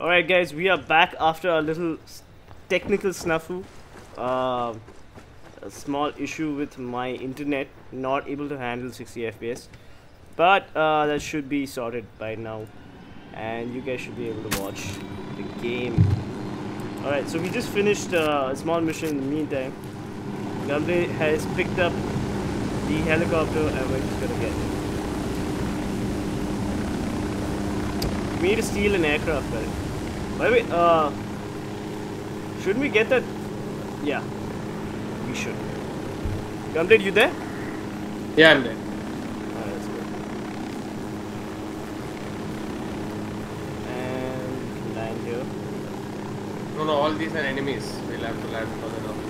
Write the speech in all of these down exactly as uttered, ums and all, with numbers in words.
Alright guys, we are back after a little technical snafu. Uh, a small issue with my internet, not able to handle sixty F P S. But uh, that should be sorted by now. And you guys should be able to watch the game. Alright, so we just finished uh, a small mission in the meantime. Gunblade has picked up the helicopter and we're just gonna get it. We need to steal an aircraft, right? By the way, uh, shouldn't we get that? Yeah, we should. Gunblade, you there? Yeah, I'm there. Alright, that's good. And land here. No, no, all these are enemies. We'll have to land further down.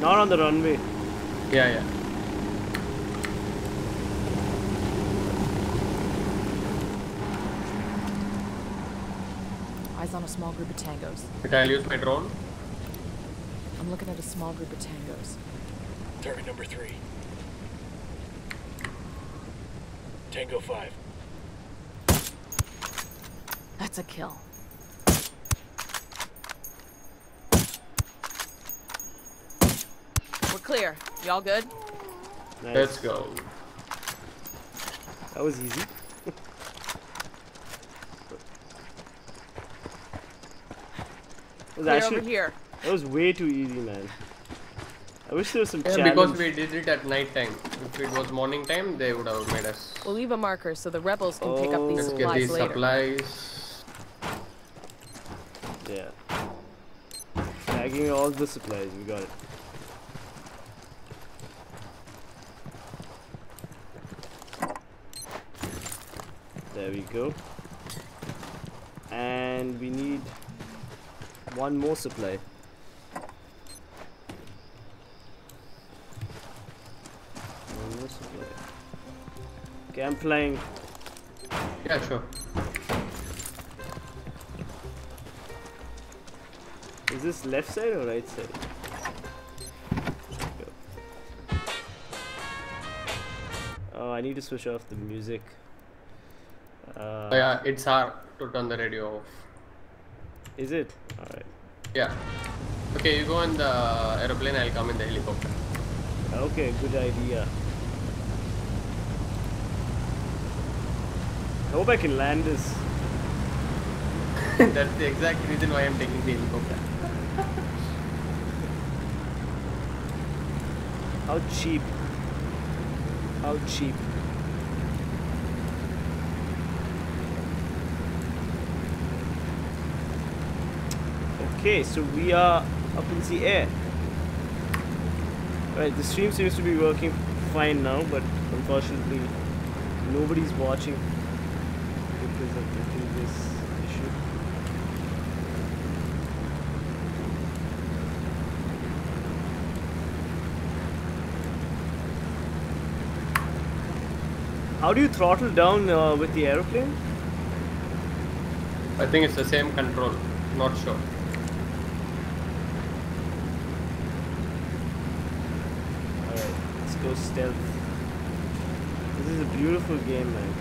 Not on the runway. Yeah, yeah. Eyes on a small group of tangos. Did I use my drone? I'm looking at a small group of tangos. Target number three. Tango five. That's a kill. Clear. Y'all good? Nice. Let's go. That was easy. was Clear actually, over here. That was way too easy, man. I wish there was some yeah, challenge. Because we did it at night time. If it was morning time, they would have made us. We'll leave a marker so the rebels can oh. pick up these Let's supplies get these later. supplies. Yeah. Tagging all the supplies. We got it. There we go. And we need one more supply. One more supply. Okay, I'm playing. Yeah, sure. Is this left side or right side? Oh, I need to switch off the music. Uh, oh yeah, it's hard to turn the radio off. Is it? Alright. Yeah. Okay, you go on the aeroplane, I'll come in the helicopter. Okay, good idea. I hope I can land this. That's the exact reason why I'm taking the helicopter. How cheap. How cheap. Okay, so we are up in the air. Right, the stream seems to be working fine now, but unfortunately nobody's watching because of the previous issue. How do you throttle down uh, with the aeroplane? I think it's the same control, not sure. Stealth. This is a beautiful game, man.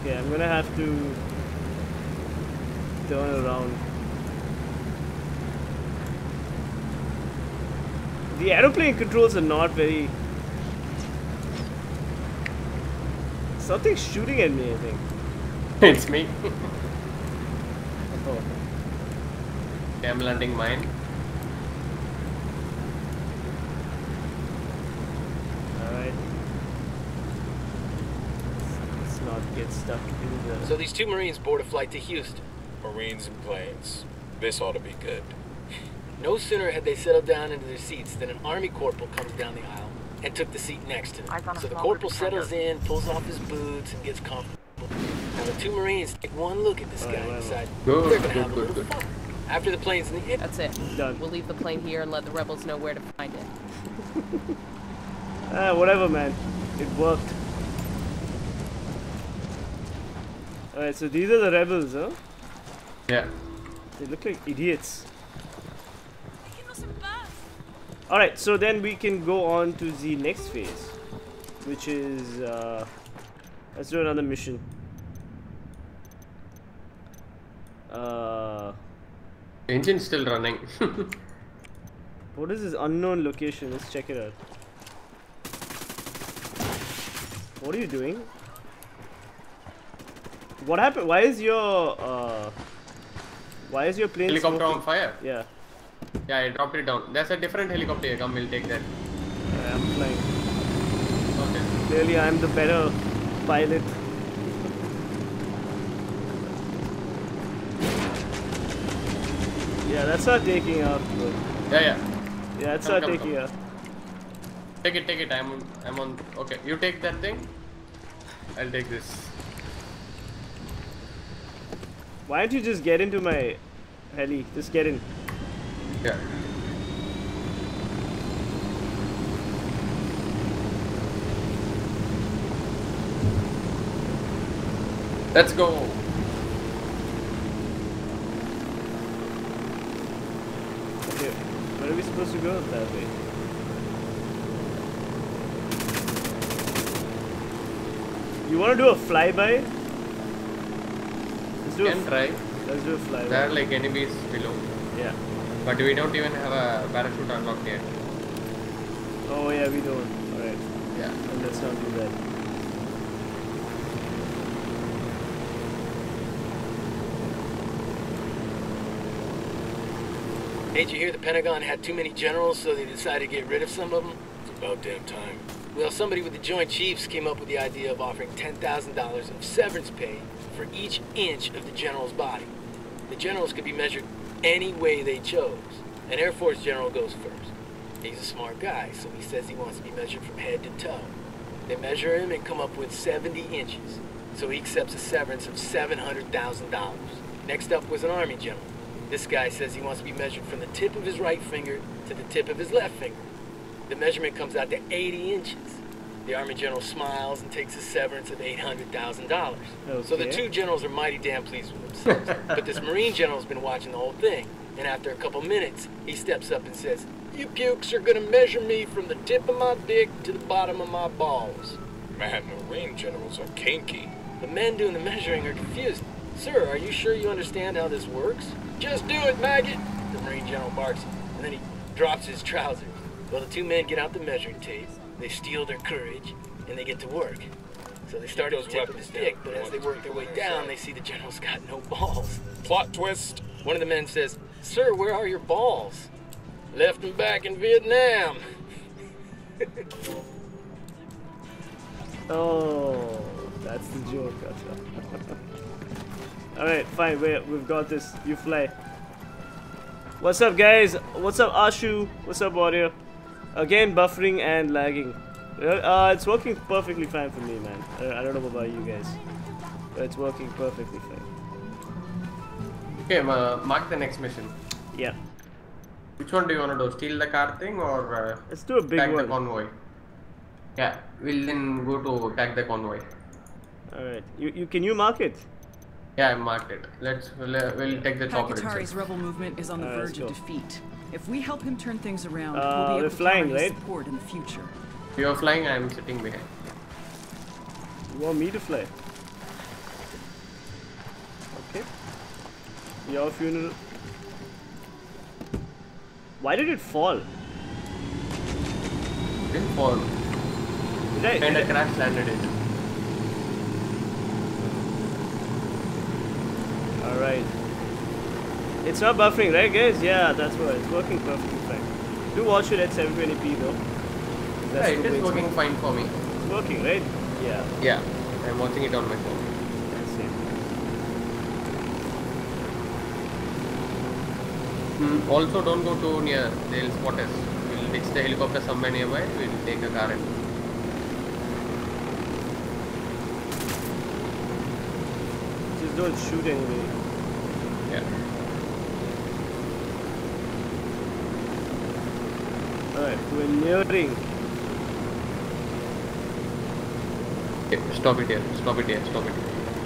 Okay, I'm gonna have to turn around. The aeroplane controls are not very... Something's shooting at me, I think. It's me. Oh. Okay, I'm landing mine. Alright. Let's not get stuck in the... So these two Marines board a flight to Houston. Marines and planes. This ought to be good. No sooner had they settled down into their seats than an army corporal comes down the aisle and took the seat next to him. So the corporal settles in, pulls off his boots, and gets comfortable. The two Marines take one look at this guy and decide they're gonna have a little fun. After the plane's in the air. That's it. Done. We'll leave the plane here and let the rebels know where to find it. Ah, whatever, man. It worked. Alright, so these are the rebels, huh? Yeah. They look like idiots. Alright, so then we can go on to the next phase, which is uh, let's do another mission. Uh, Engine still running. What is this unknown location? Let's check it out. What are you doing? What happened? Why is your uh, why is your plane helicopter smoking? On fire? Yeah. Yeah, I dropped it down. There's a different helicopter here. Come, we'll take that. I'm flying. Okay. Clearly, I'm the better pilot. Yeah, that's not taking off, bro. Yeah, yeah. Yeah, that's come, not come, taking come. off. Take it, take it. I'm on, I'm on. Okay, you take that thing. I'll take this. Why don't you just get into my heli? Just get in. Yeah. Let's go. Where are we supposed to go that way? You want to do a flyby? Let's do can a try. Let's do a flyby. There are like enemies below. Yeah. But we don't even have a parachute unlocked yet. Oh yeah, we don't. Alright. Yeah. And let's not do that. Hey, did you hear the Pentagon had too many generals, so they decided to get rid of some of them? It's about damn time. Well, somebody with the Joint Chiefs came up with the idea of offering ten thousand dollars of severance pay for each inch of the general's body. The generals could be measured any way they chose. An Air Force general goes first. He's a smart guy, so he says he wants to be measured from head to toe. They measure him and come up with seventy inches. So he accepts a severance of seven hundred thousand dollars. Next up was an Army general. This guy says he wants to be measured from the tip of his right finger to the tip of his left finger. The measurement comes out to eighty inches. The Army general smiles and takes a severance of eight hundred thousand dollars. Okay. So the two generals are mighty damn pleased with themselves. But this Marine general's been watching the whole thing. And after a couple minutes, he steps up and says, "You pukes are gonna measure me from the tip of my dick to the bottom of my balls." Man, Marine generals are kinky. The men doing the measuring are confused. "Sir, are you sure you understand how this works?" "Just do it, maggot!" The Marine general barks, and then he drops his trousers. Well, the two men get out the measuring tape, they steal their courage, and they get to work. So they start at the tip of his dick, but as they work their way down, they see the general's got no balls. Plot twist! One of the men says, "Sir, where are your balls?" "Left them back in Vietnam." Oh, that's the joke, gotcha. Alright, fine, wait, we've got this. You fly. What's up, guys? What's up, Ashu? What's up, Warrior? Again, buffering and lagging. Uh, it's working perfectly fine for me, man. I don't know about you guys, but it's working perfectly fine. Okay, uh, mark the next mission. Yeah. Which one do you want to do? Steal the car thing or uh, let's do a big one. Tag the convoy. Yeah, we'll then go to tag the convoy. Alright, you, you can you mark it? Yeah, I marked it. Let's we'll, we'll take the chopper. Pakatari's rebel movement is on the verge of defeat. If we help him turn things around, uh, we'll be able to flying, right? support in the future. You're flying. I'm sitting behind. You want me to fly? Okay. Your funeral. Why did it fall? It didn't fall. Did I? And a crash landed it. Alright. It's not buffering, right, guys? Yeah, that's why. It's working perfectly fine. Do watch it at seven twenty p though. That's yeah, it is working work. fine for me. It's working, right? Yeah. Yeah, I'm watching it on my phone. That's it. Mm, also, don't go too near. They'll spot us. We'll ditch the helicopter somewhere nearby. We'll take a car and... don't shoot anyway. Yeah. Alright, we're nearing. Okay, stop it here. Stop it here. Stop it here.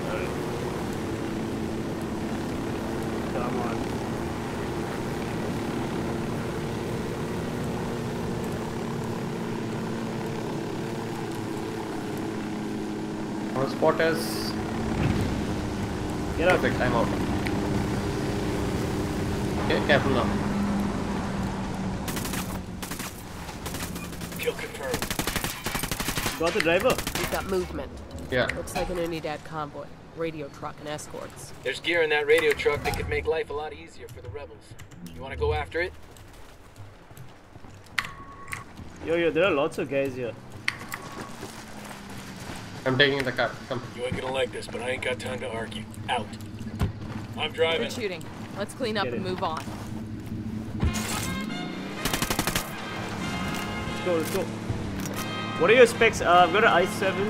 Alright. Come on. No spotters. Get out. Perfect, I'm out. Okay, careful now. Kill confirmed. Got the driver? We've got movement. Yeah. Looks like an Unidad convoy. Radio truck and escorts. There's gear in that radio truck that could make life a lot easier for the rebels. You want to go after it? Yo, yo, there are lots of guys here. I'm taking the car. Come. You ain't gonna like this, but I ain't got time to argue. Out. I'm driving. We're shooting. Let's clean up Get and it. move on. Let's go, let's go. What are your specs? Uh, I've got an i seven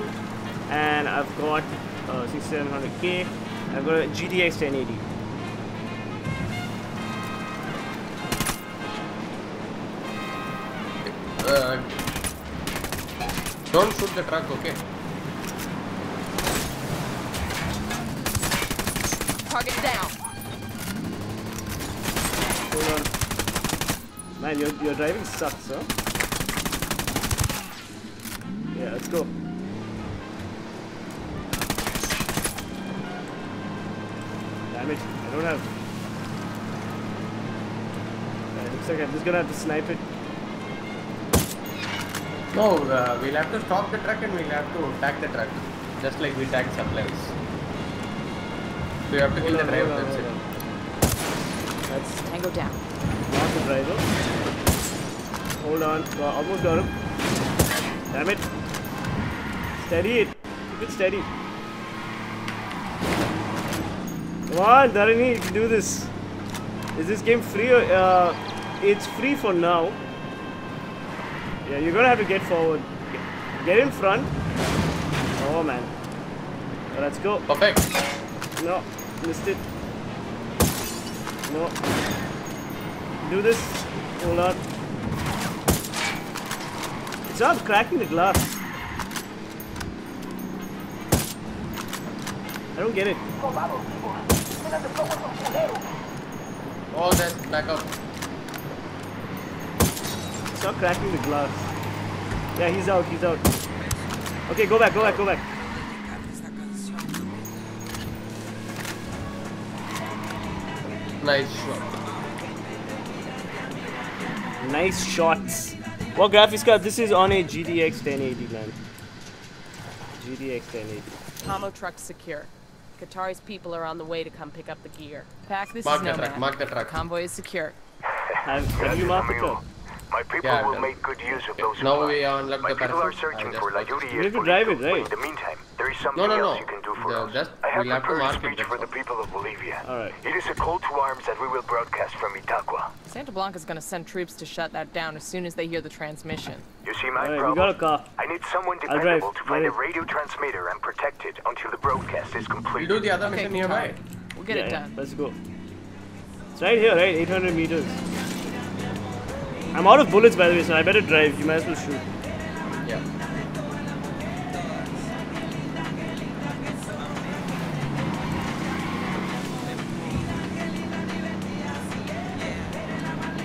and I've got uh, sixty-seven hundred K. I've got a G T X ten eighty. Uh, don't shoot the truck, okay? Target down. Hold on. Man, your, your driving sucks, huh? Yeah, let's go. Damn it, I don't have... It looks like I'm just gonna have to snipe it. No, uh, we'll have to stop the truck and we'll have to tag the truck. Just like we tag supplies. So you have to kill the driver. That's it. That's Tango down. Not the driver. Hold on. Well, almost got him. Damn it. Steady it. Keep it steady. Come on, Dharani, you can do this. Is this game free? Or, uh, it's free for now. Yeah, you're gonna have to get forward. Get in front. Oh man. Well, let's go. Perfect. No, missed it. No. Do this. Hold on. It's not cracking the glass. I don't get it. Oh, that's back up. Stop cracking the glass. Yeah, he's out, he's out. Okay, go back, go back, go back. Nice shot. Nice shots. What graphics card? This is on a G T X ten eighty, man. G T X ten eighty. Tomo truck secure. Qatari's people are on the way to come pick up the gear. Pack this is Nomad. Mark the truck. The convoy is secure. Have you marked the truck? My people yeah, will done. make good use of those. Now we unlock the parachute. Are searching for La Yuri. You have to drive it, right? In the meantime, there is something no, no, no. else you can do for the, us. Just, I have we'll prepared a speech for the people of Bolivia. All right. It is a call to arms that we will broadcast from Itaqua. Santa Blanca is going to send troops to shut that down as soon as they hear the transmission. You see my right, problem? Got a car. I need someone dependable to find a radio transmitter and protect it until the broadcast is complete. We'll do the other okay, mission nearby. We'll get yeah, it done. Yeah. Let's go. It's right here, right? eight hundred meters. I'm out of bullets, by the way, so I better drive. You might as well shoot. Yeah.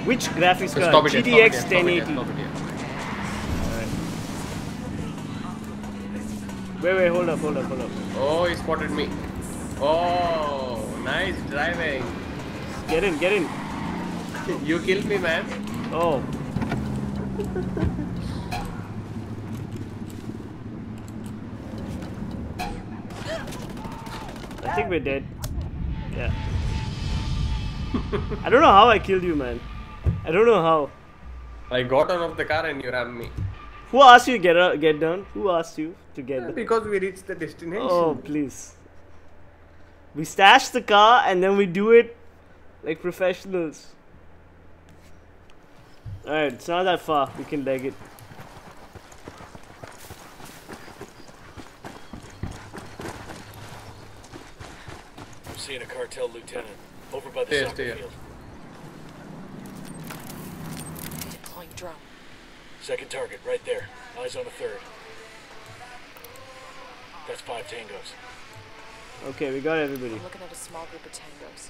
Which graphics card? G T X ten eighty. Alright. Wait, wait, hold up, hold up, hold up. Oh, he spotted me. Oh, nice driving. Get in, get in. You killed me, man. Oh. I think we're dead. Yeah. I don't know how I killed you, man. I don't know how. I got out of the car and you rammed me. Who asked you to get out, get down? Who asked you to get yeah, down? Because we reached the destination. Oh, please. We stash the car and then we do it like professionals. Alright, it's not that far. We can leg it. I'm seeing a cartel lieutenant over by the soccer field. Deploying drone. Second target, right there. Eyes on the third. That's five tangos. Okay, we got everybody. I'm looking at a small group of tangos.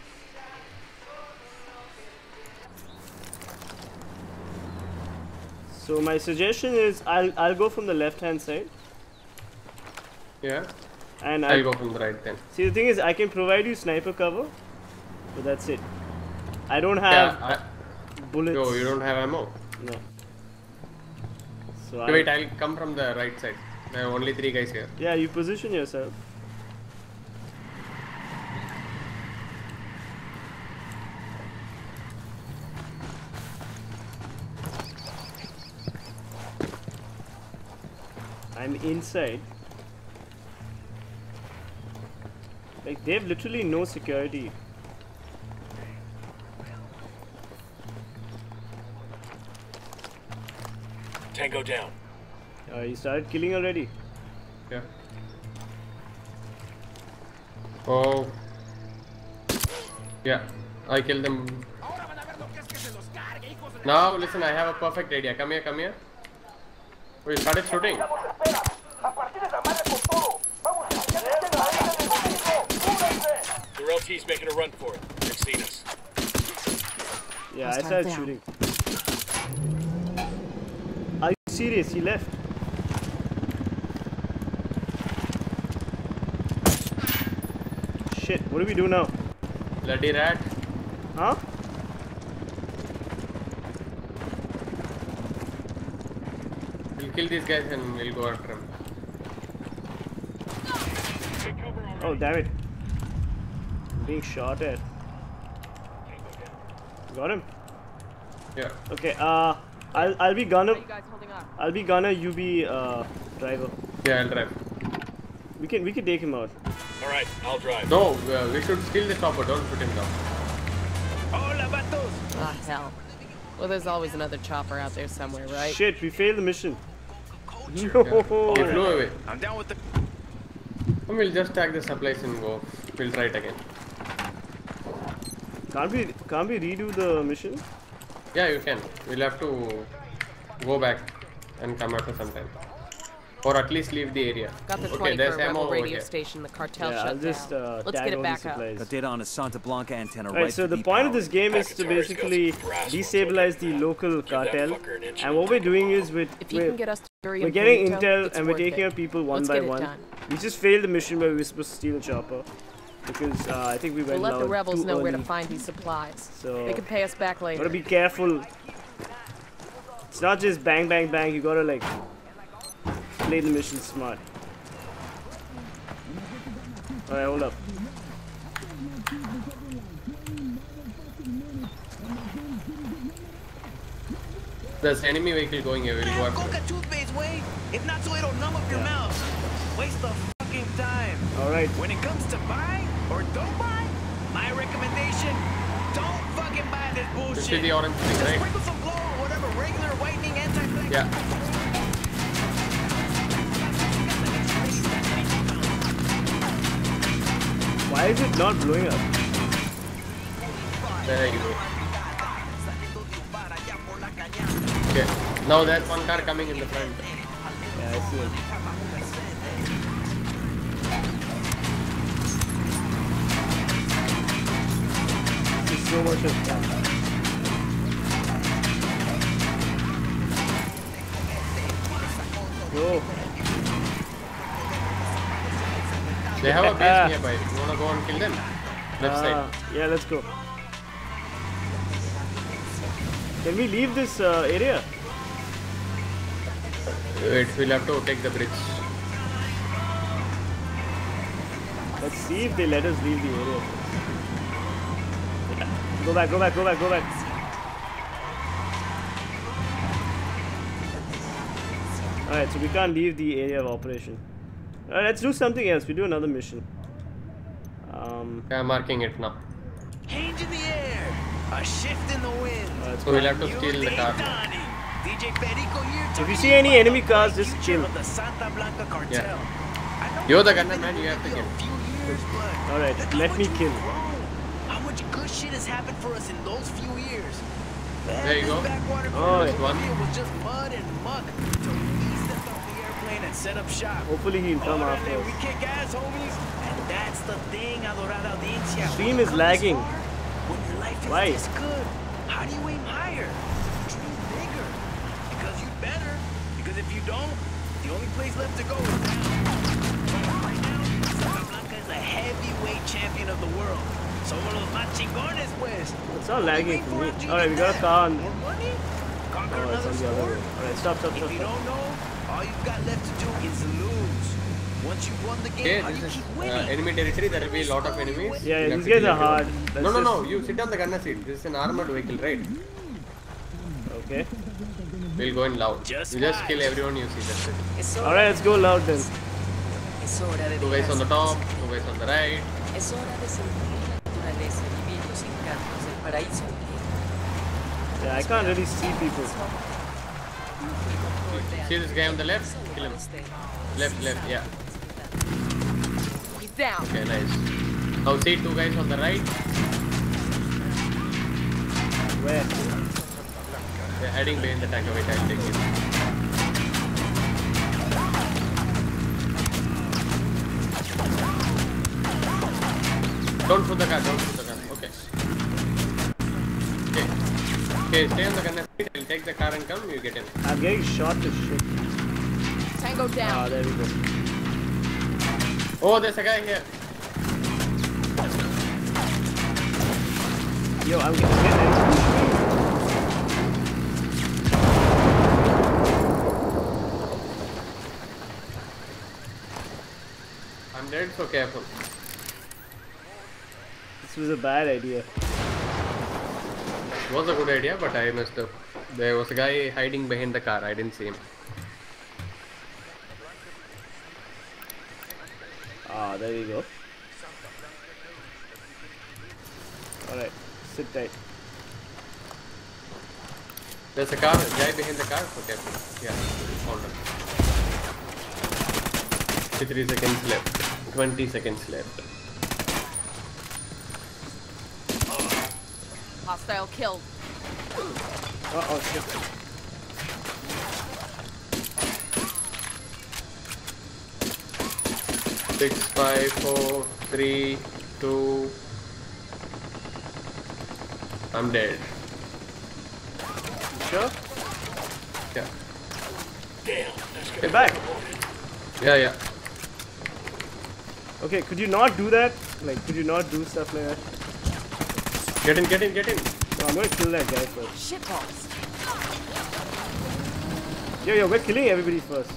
So my suggestion is I'll I'll go from the left hand side. Yeah. And I'll, I'll go from the right then. See, the thing is, I can provide you sniper cover, but that's it. I don't have yeah, I, bullets. No, you don't have ammo. No. So wait, I'll, I'll come from the right side. There are only three guys here. Yeah, you position yourself. I'm inside. Like, they have literally no security. Tango down. Uh, you started killing already? Yeah. Oh. Yeah, I killed them. Now, listen, I have a perfect idea. Come here, come here. We started shooting. The L T's making a run for it. They've seen us. Yeah, I started down. shooting. Are you serious? He left. Shit, what do we do now? Bloody rat. Huh? Kill these guys and we'll go after them. Oh, damn it. I'm being shot at. Got him? Yeah. Okay, uh, I'll, I'll be gunner. I'll be gunner, you be uh, driver. Yeah, I'll drive. We can, we can take him out. Alright, I'll drive. No, uh, we should steal the chopper, don't put him down. Ah, hell. Well, there's always another chopper out there somewhere, right? Shit, we failed the mission. No. Yeah. Oh, yeah. Blow away. I'm down with the. We'll just tag the supplies and go. We'll try it again. Can't we? Can't we redo the mission? Yeah, you can. We'll have to go back and come after some time, or at least leave the area. Got the okay, there's ammo radio over here. Station, the cartel yeah, I'll just uh, Let's get it back up. Got data on a Santa Blanca antenna. All right, right so the point of this game is to basically destabilize the local cartel, and what we're doing is with we're, we're getting intel and we're taking out people one by one. We just failed the mission where we were supposed to steal a chopper because uh, I think we went loud. We'll let the rebels know where to find these supplies. So they can pay us back later. Gotta be careful. It's not just bang, bang, bang. You gotta like. Play the mission smart. Alright, hold up. There's enemy vehicle going here. We'll go after it. Toothpaste, wait. If not, so it'll numb up your yeah. mouth. Waste the fucking time. Alright. When it comes to buy or don't buy, my recommendation, don't fucking buy this bullshit. See the orange thing, right? Sprinkle some glow or whatever regular whitening anti-black. Yeah. Why is it not blowing up? There you go. Okay, now there's one car coming in the front. Yeah, I see it. There's so much of that. Go. They have a base uh, nearby. You wanna go and kill them? Left uh, side. Yeah, let's go. Can we leave this uh, area? Wait, we'll have to take the bridge. Let's see if they let us leave the area. Go back, go back, go back, go back. Alright, so we can't leave the area of operation. Alright, let's do something else. We do another mission. Um, yeah, I'm marking it now. Change in the air, a shift in the wind. Uh, so we'll have to steal the car. If you see any enemy cars, just chill. Yeah. You're the gunner, man. You have to kill. Alright, let me kill. How much good shit has happened for us in those few years? There you go. Oh, yeah. One. And set up shop. Hopefully he'll come right, after us. We kick ass, homies. And that's the thing, Adorada Audiencia. Stream is lagging. When your life is Why? This good, how do you aim higher? Dream bigger. Because you better. Because if you don't, the only place left to go is down. Right now, Santa Blanca is a heavyweight champion of the world. Somos los más chingones, pues. It's not lagging for me. Alright, we got a car on. More money? Conquer oh, another sport? Alright, stop, stop, stop. If stop. you don't know, all you've got left to do is lose. Once you've won the game, okay, you is, keep winning. Uh, enemy territory, there will be a lot of enemies. Yeah, yeah, these guys are hard. That's no, no, no, you sit on the gunner seat. This is an armored vehicle, right? Okay. We'll go in loud. Just you just watch. Kill everyone you see, that's it. So alright, let's go loud then. Two guys on the top, two guys on the right. Yeah, I can't really see people. See this guy on the left? Kill him. Left, left, yeah. He's down. Okay, nice. Now see two guys on the right. Where? They're heading behind the tank. Wait, I'll take it. Don't shoot the gun, don't shoot the gun. Okay. Okay. Okay, stay on the gun. I'll take the car and come, you get in. I'm getting shot to shit. Tango down. Ah, there we go. Oh, there's a guy here. Yo, I'm getting hit. I'm dead, so careful. This was a bad idea. It was a good idea, but I messed up. There was a guy hiding behind the car. I didn't see him. Ah, there you go. Alright, sit tight. There's a car, a guy behind the car. Okay, yeah, hold on. fifty-three seconds left. twenty seconds left. Hostile killed. Uh oh, shit. Six, five, four, three, two. I'm dead. You sure? Yeah. Damn. Get back. Yeah, yeah. Okay, could you not do that? Like, could you not do stuff like that? Get in, get in, get in! No, I'm gonna kill that guy first. Shitballs. Yo, yo, we're killing everybody first.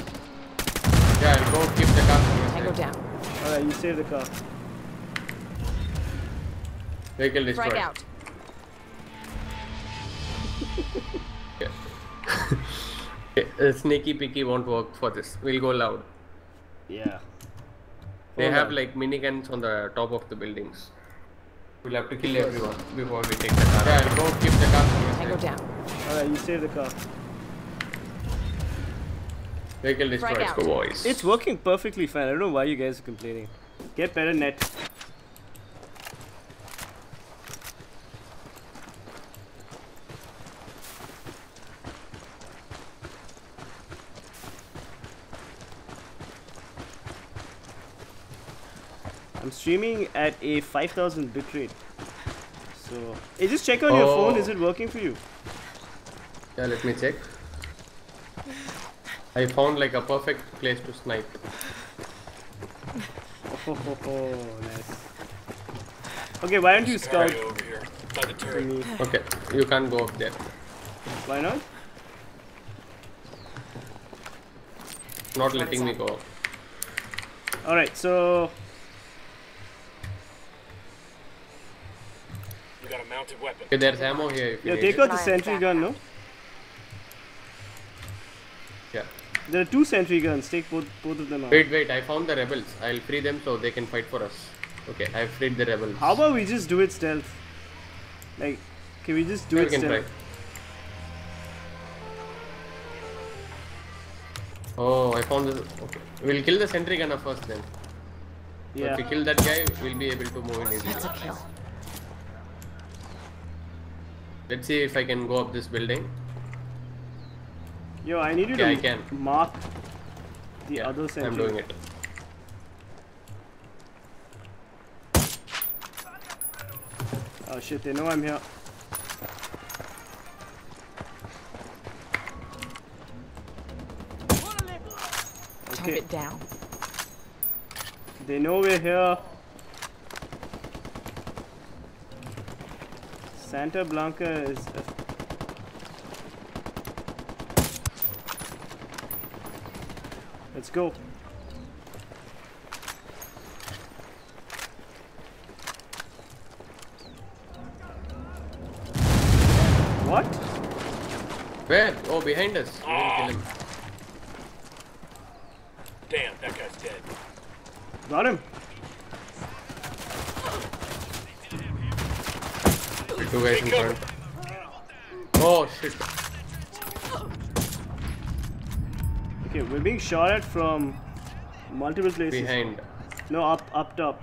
Yeah, I'll go keep the car. I go down. Alright, you save the car. Vehicle destroyed. Frag out. Okay. Okay. Sneaky Peaky won't work for this. We'll go loud. Yeah. They Hold have on. like miniguns on the top of the buildings. We'll have to kill everyone before we take the car. Yeah, I'll go keep the car. I go down. Alright, you save the car. Vehicle destroys the voice. It's working perfectly fine. I don't know why you guys are complaining. Get better net. I'm streaming at a five thousand bitrate. So, hey, just check on oh. your phone. Is it working for you? Yeah, let me check. I found like a perfect place to snipe. Oh, oh, oh nice. Okay, why don't you scout? Over here, by the turret. Okay, you can't go up there. Why not? Not letting me go up. Alright, so... Weapon. Okay, there's ammo here if you yeah, need take it. out the sentry gun, no? Yeah. There are two sentry guns, take both, both of them out. Wait, wait, I found the rebels. I'll free them so they can fight for us. Okay, I've freed the rebels. How about we just do it stealth? Like, can we just do yeah, it we can stealth? Try. Oh, I found this. Okay. We'll kill the sentry gunner first then. Yeah. So if we kill that guy, we'll be able to move in easily. Let's see if I can go up this building. Yo, I need you okay, to mark the yeah, other sentry. I'm doing it. Oh shit, they know I'm here. Okay. Jump it down. They know we're here. Santa Blanca is a Let's go. What? Where? Oh, behind us. Oh. Kill him. Damn, that guy's dead. Got him. Two guys in front. Oh shit. Okay, we're being shot at from multiple places. Behind. No, up, up top.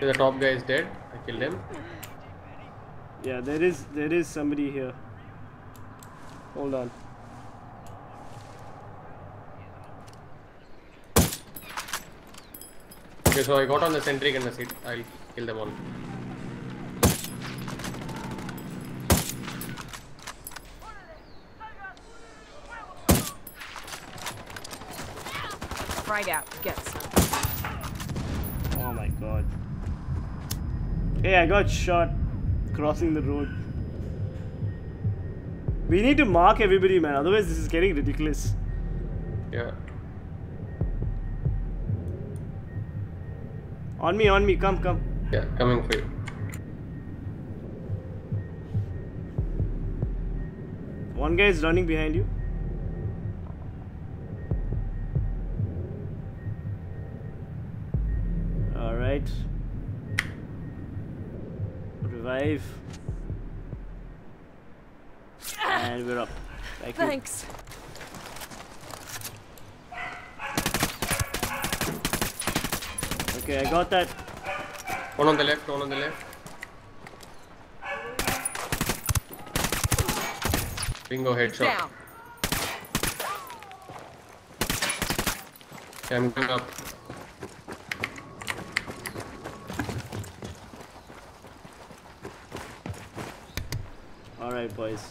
The top guy is dead. I killed him. Yeah, there is there is somebody here. Hold on. Okay, so I got on the sentry gun. I'll kill them all. Right out. Get some. Oh my god. Hey, I got shot crossing the road. We need to mark everybody, man. Otherwise, this is getting ridiculous. Yeah. On me, on me, come, come. Yeah, coming for you. One guy is running behind you. Alright. Revive. And we're up. Thank Thanks. You. Okay, I got that. One on the left, one on the left. Bingo, headshot. Down. Okay, I'm going up. Alright, boys.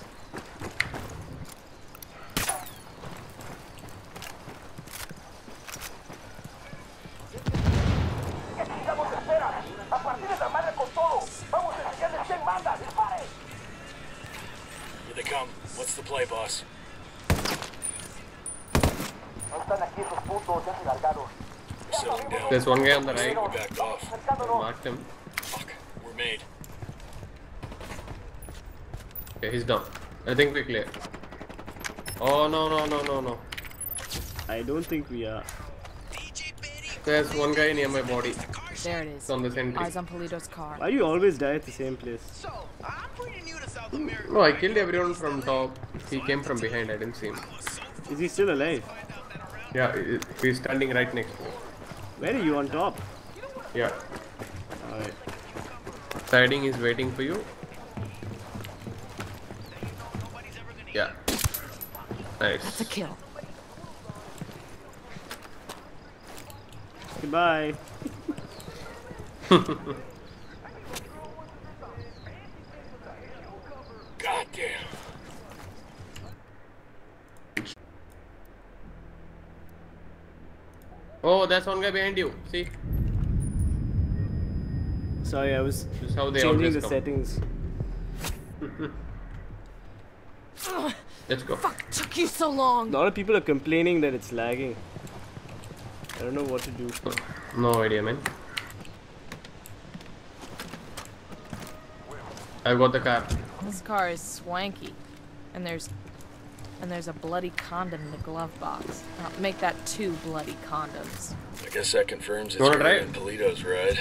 There's one guy on the right. We backed off. Marked him. Fuck, we're made. Okay, he's down. I think we're clear. Oh no no no no no. I don't think we are. There's one guy near my body. There it is. It's on the sentry. Eyes on Polito's car. Why do you always die at the same place? So, I'm pretty new to South America. No, I killed everyone from top. He came from behind. I didn't see him. Is he still alive? Yeah, he's standing right next to me. Where are you on top? Yeah. Alright. Siding is waiting for you. Yeah. Nice. That's a kill. Goodbye. Goddamn. Oh, that's one guy behind you. See? Sorry, I was how they changing the come. settings. Let's go. Fuck, took you so long. A lot of people are complaining that it's lagging. I don't know what to do. No idea, man. I got the car. This car is swanky, and there's. And there's a bloody condom in the glove box. I'll make that two bloody condoms. I guess that confirms it's in Polito's ride.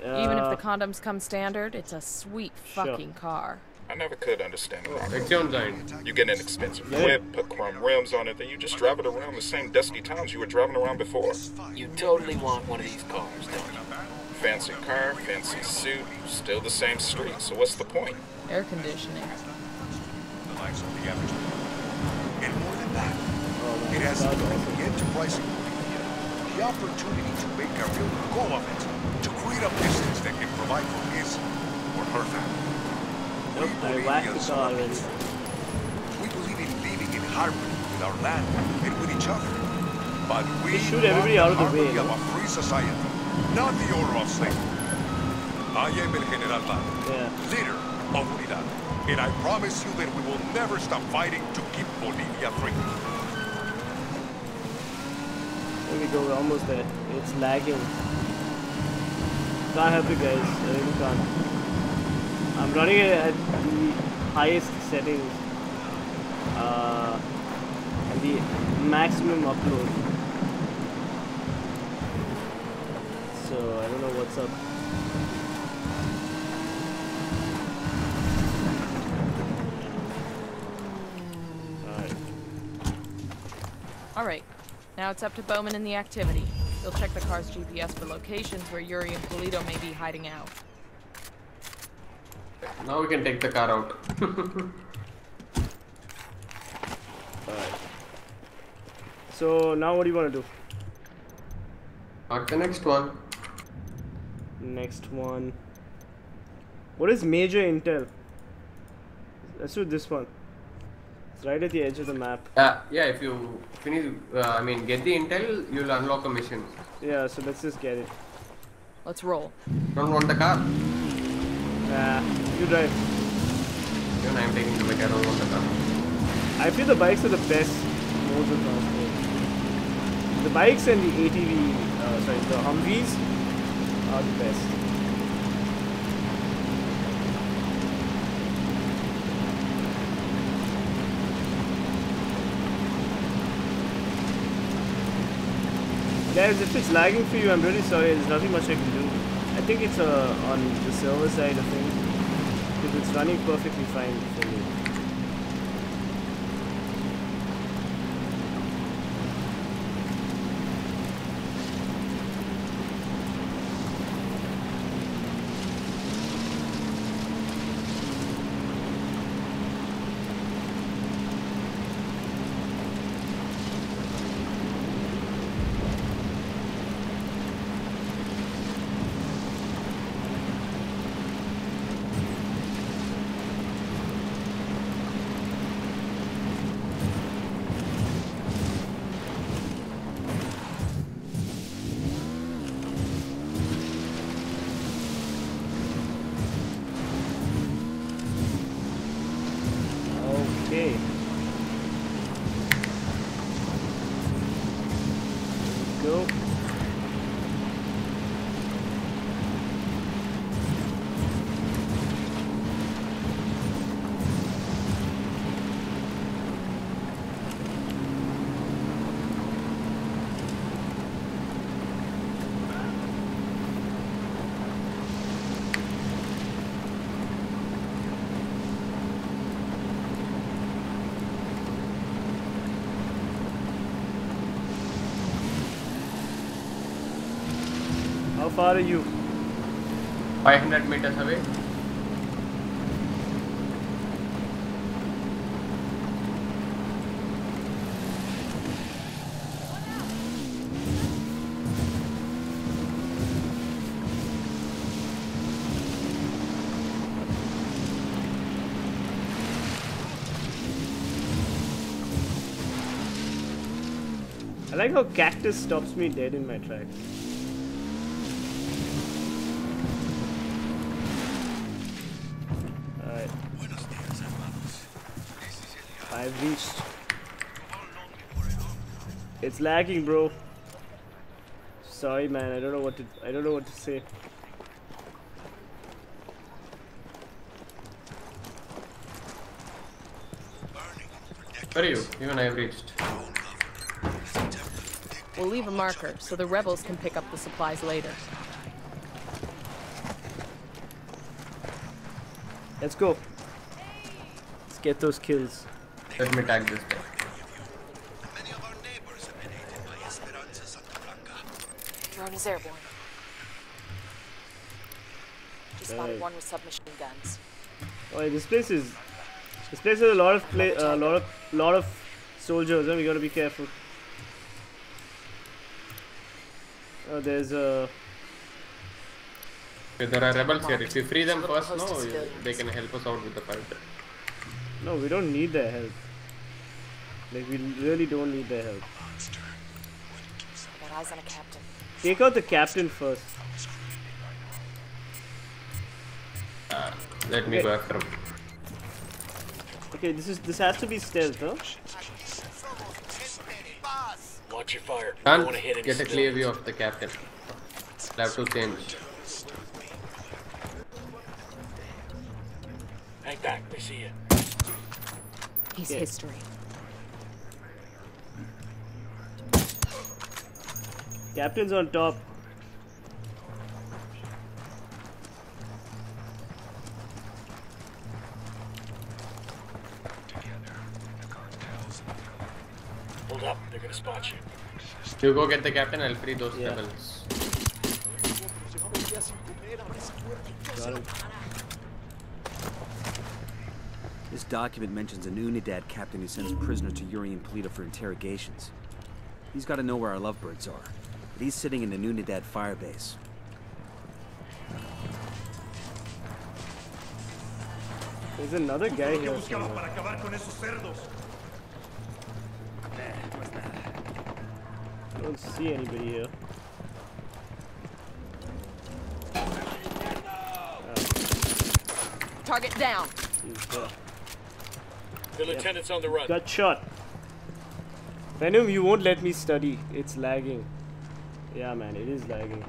Yeah. Even if the condoms come standard, it's a sweet fucking sure. car. I never could understand oh, it. You get an expensive yeah. whip, put chrome rims on it, then you just drive it around the same dusty times you were driving around before. You totally want one of these cars, don't you? Fancy car, fancy suit, still the same street, so what's the point? Air conditioning. The lights on the average. And more than that, oh, it has not even yet to pricing the opportunity to make a real go of it, to create a business that can provide for his or her family. Nope, we, Bolivians are we believe in living in harmony with our land and with each other. But we they shoot everybody out of the way. Of a free society, not the order of slavery. I am El General Lara, yeah. leader of Unidad, and I promise you that we will never stop fighting to keep Bolivia free. There we go, we're almost there. It's lagging. Can't help you guys, I really can't. I'm running it at the highest settings. Uh, and the maximum upload. So, I don't know what's up. Alright. Alright. Now it's up to Bowman and the activity. They'll check the car's G P S for locations where Yuri and Polito may be hiding out. Now we can take the car out. Alright. So now what do you want to do? Mark the next one. Next one. What is major intel? Let's do this one. It's right at the edge of the map. Uh, yeah, if you finish, uh, I mean, get the intel, you'll unlock a mission. Yeah, so let's just get it. Let's roll. Don't want the car? Nah, you drive. Even I'm taking the bike, I don't want the car. I feel the bikes are the best modes of transport. The bikes and the A T V, uh, sorry, the Humvees are the best. Guys, if it's lagging for you, I'm really sorry. There's nothing much I can do. I think it's uh, on the server side of things. Because it's running perfectly fine for me. How far are you? five hundred meters away. I like how cactus stops me dead in my tracks. I've reached. It's lagging, bro. Sorry, man. I don't know what to. I don't know what to say. Where are you? You and I have reached. We'll leave a marker so the rebels can pick up the supplies later. Let's go. Let's get those kills. Let me tag this guy. Many of our neighbors have been aided by Esperanza Santa Blanca. Drone is airborne. Just spotted one with submachine guns. Oh, this place is. This place has a lot of play, a uh, lot of lot of soldiers, and we gotta be careful. Oh, there's a. Okay, there are rebels here. If we free them first, no, they can help us out with the fight. No, we don't need their help. Like, we really don't need their help. Eyes on a captain. Take out the captain first. Uh, let okay. me go after him. Okay, this is this has to be stealth, huh? Watch your fire. Can't you hit get a clear view of the captain. I'll have to change. Hang back, we see you. He's okay. history. Captain's on top. Hold up, they're gonna spot you. You go get the captain, I'll free those yeah. levels. This document mentions a new Unidad captain who sends prisoner to Yuri and Polito for interrogations. He's gotta know where our lovebirds are. But he's sitting in the Unidad firebase. There's another guy here. I don't see anybody here. Target down. The lieutenant's on the run. Got shot. Venom, you won't let me study. It's lagging. Yeah, man, it is lagging.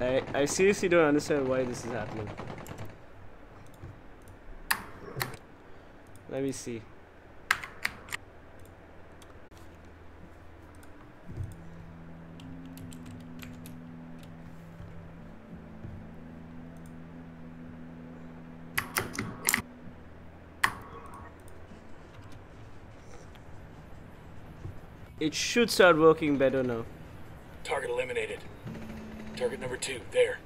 I, I seriously don't understand why this is happening. Let me see. It should start working better now. Target eliminated. Target number two, there.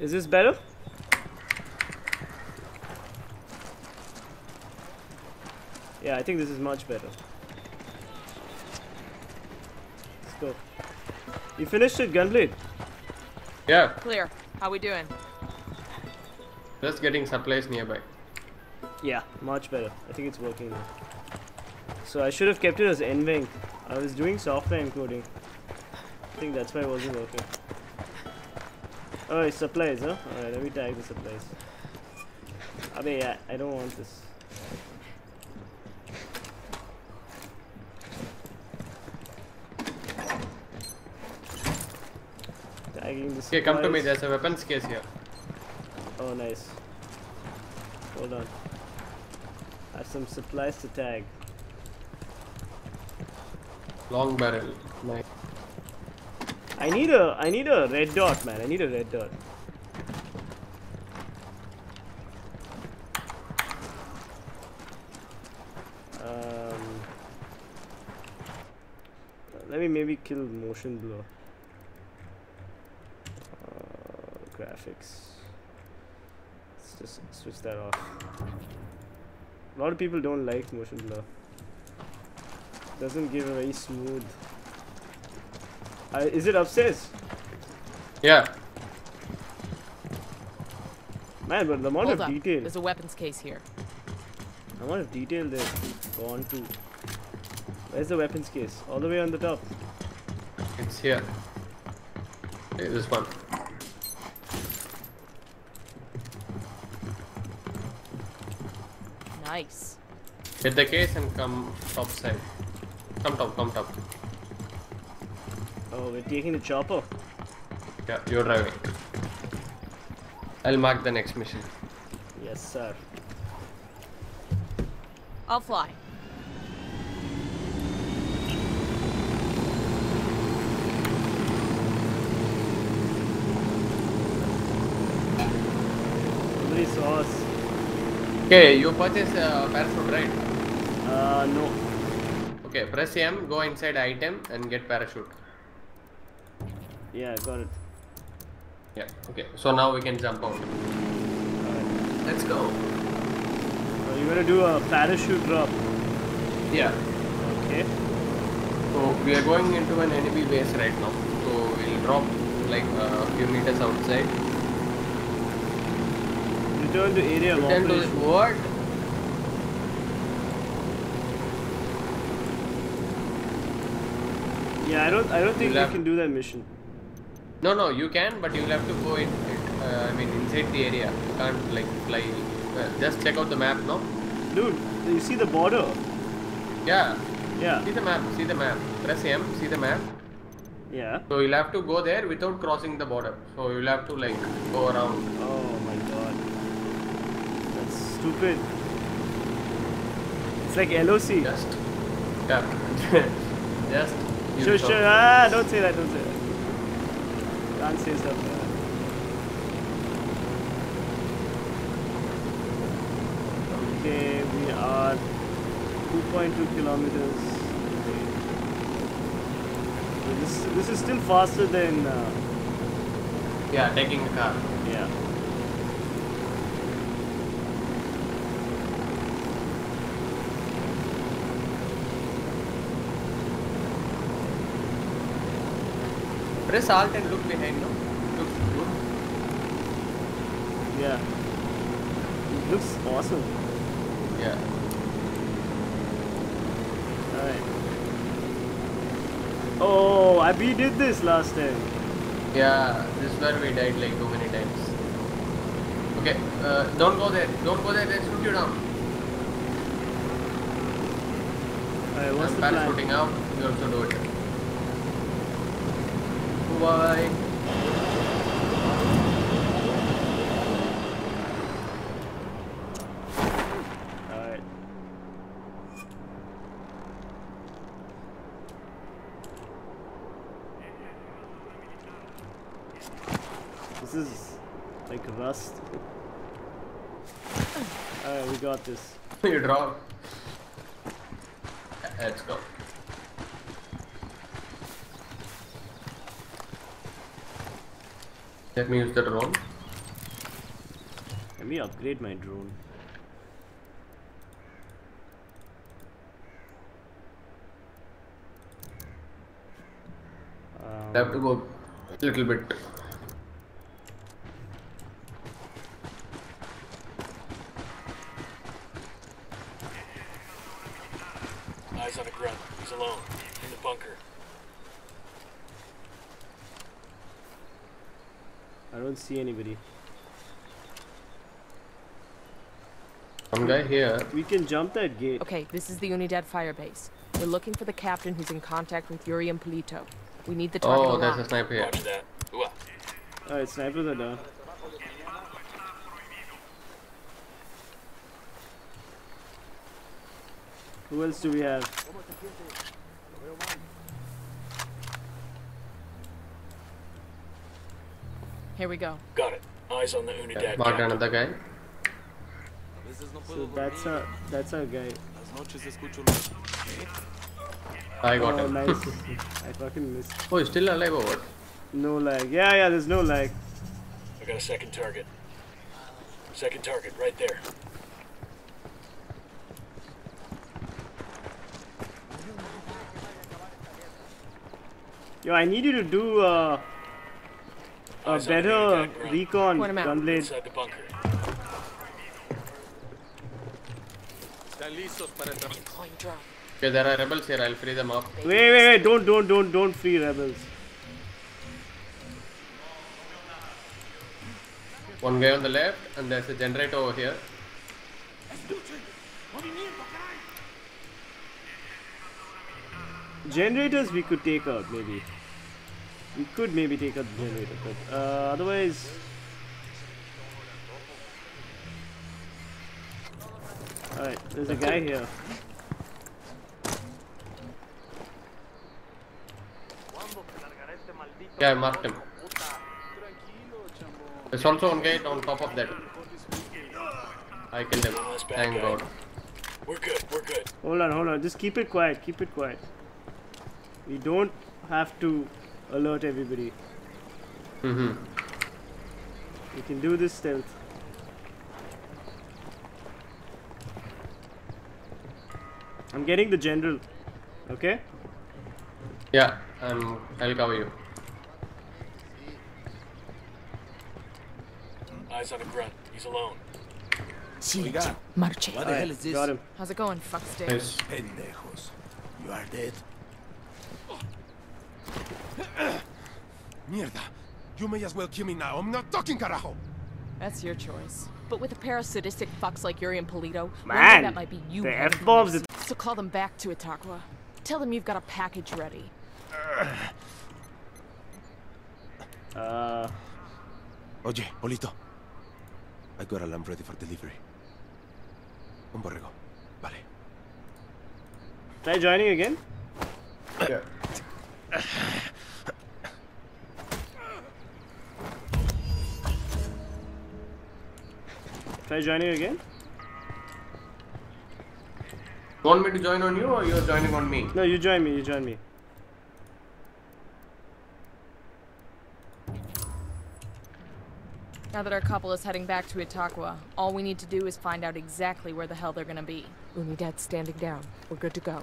Is this better? Yeah, I think this is much better. Let's go. You finished it, Gunblade? Yeah. Clear. How we doing? Just getting supplies nearby. Yeah, much better. I think it's working now. So I should have kept it as N venc. I was doing software encoding. I think that's why it wasn't working. Oh, it's supplies, huh? Alright, let me tag the supplies. I mean, yeah, I don't want this. Tagging the supplies. Okay, come to me. There's a weapons case here. Oh, nice. Hold on. I have some supplies to tag. Long barrel. Nice. I need a I need a red dot, man. I need a red dot. Um Let me maybe kill motion blur. Uh, graphics. Just switch that off. A lot of people don't like motion blur. Doesn't give a very smooth. Uh, is it upstairs? Yeah. Man, but the amount Hold of up. detail. There's a weapons case here. The amount of detail they've gone to. Where's the weapons case? All the way on the top. It's here. Hey, this one. Nice. Hit the case and come top side. Come top, come top. Oh, we're taking the chopper. Yeah, you're driving. I'll mark the next mission. Yes, sir. I'll fly. Nobody saw us. Okay, you purchase a parachute, right? Uh, no. Okay, press M, go inside item and get parachute. Yeah, got it. Yeah, okay. So now we can jump out. Alright. Let's go. So you're gonna do a parachute drop? Yeah. Okay. So we are going into an enemy base right now. So we'll drop like a few meters outside. Return to area of operation. Return to what? Yeah, I don't. I don't think you can do that mission. No, no, you can, but you'll have to go in. in uh, I mean, inside the area. You can't like fly. Uh, just check out the map, no? Dude, you see the border? Yeah. Yeah. See the map. See the map. Press M. See the map. Yeah. So you'll have to go there without crossing the border. So you'll have to like go around. Oh my god. That's stupid. It's like L O C. Just. Yeah. Just. Sure, sure. Ah, don't say that, don't say that. Can't say stuff like that. Okay, we are two point two kilometers away. So this, this is still faster than... Uh, yeah, taking the car. Yeah. Press Alt and look behind now. Looks good. Yeah. It looks awesome. Yeah. Alright. Oh, I we did this last time. Yeah, this is where we died like too many times. Okay, uh, don't go there. Don't go there, they'll shoot you down. Alright, what's the plan? I'm parachuting out, you also do it. Why? Alright. This is like rust. Alright, we got this. You draw. Let's go. Let me use the drone. Let me upgrade my drone. Um, I have to go a little bit. Eyes on the ground. He's alone. In the bunker. I don't see anybody. Some guy here. We can jump that gate. Okay, this is the Unidad firebase. We're looking for the captain who's in contact with Yuri and Polito. We need the target. Oh, there's lock. A sniper here. Watch that. Alright, snipers are down. Who else do we have? Here we go. Got it. Eyes on the Unidad. Yeah, mark another guy. So that's our, that's our guy. I got oh, him. Nice. I fucking missed. Oh, he's still alive or what? No lag. Yeah, yeah, there's no lag. I got a second target. Second target right there. Yo, I need you to do, uh... a uh, better recon Gunblade. Okay, there are rebels here. I'll free them up. Wait, wait, wait! Don't, don't, don't, don't free rebels. One guy on the left, and there's a generator over here. Generators we could take out, maybe. We could maybe take out the generator, but uh, otherwise... Alright, there's a guy here. Yeah, I marked him. There's also one guy on top of that. I killed him, thank god. We're good, we're good. Hold on, hold on, just keep it quiet, keep it quiet. We don't have to... alert everybody. Mm-hmm. We can do this stealth. I'm getting the general. Okay? Yeah, um, I'll cover you. Eyes on the grunt. He's alone. Silencio, marche. What the hell is this? Got him. How's it going, fuckstick? Nice. Pendejos. You are dead. Mierda. You may as well kill me now. I'm not talking, carajo. That's your choice. But with a pair of sadistic fucks like Yuri and Polito, man, that might be you. The F-bombs. So call them back to Itaqua. Tell them you've got a package ready. Uh. Oye, Polito. I got a lamb ready for delivery. Un borrego. Vale. Are you joining again? Yeah. Should I join you again? You want me to join on you or you're joining on me? No, you join me, you join me. Now that our couple is heading back to Itaqua, all we need to do is find out exactly where the hell they're gonna be. Unidad's standing down. We're good to go.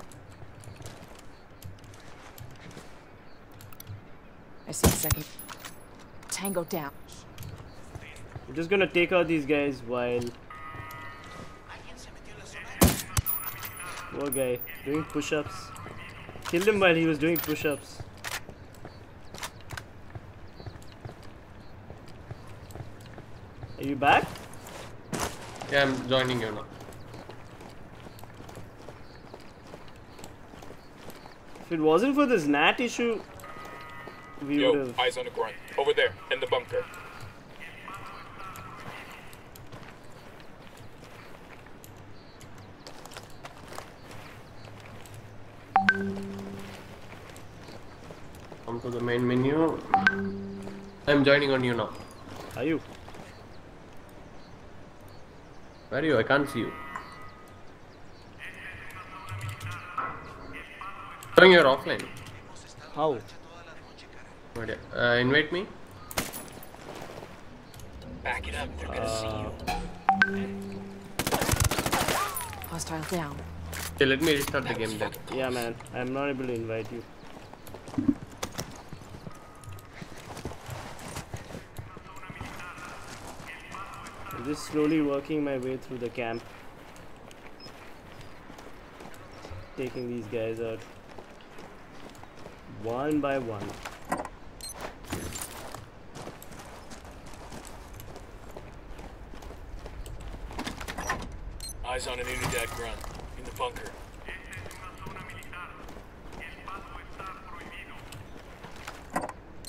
I see a second. Tango down. I'm just gonna take out these guys while... Poor guy, doing push-ups. Killed him while he was doing push-ups. Are you back? Yeah, I'm joining you now. If it wasn't for this N A T issue, we Yo, would've... eyes on the ground. Over there, in the bunker. Come to the main menu. I'm joining on you now. Are you? Where are you? I can't see you. Showing you're offline. How? Uh, invite me. Back it up. They're gonna uh... see you. Hostile down. Okay, let me restart the game then. Yeah, man. I'm not able to invite you. I'm just slowly working my way through the camp. Taking these guys out. One by one. Eyes on an Unidad grunt. Bunker.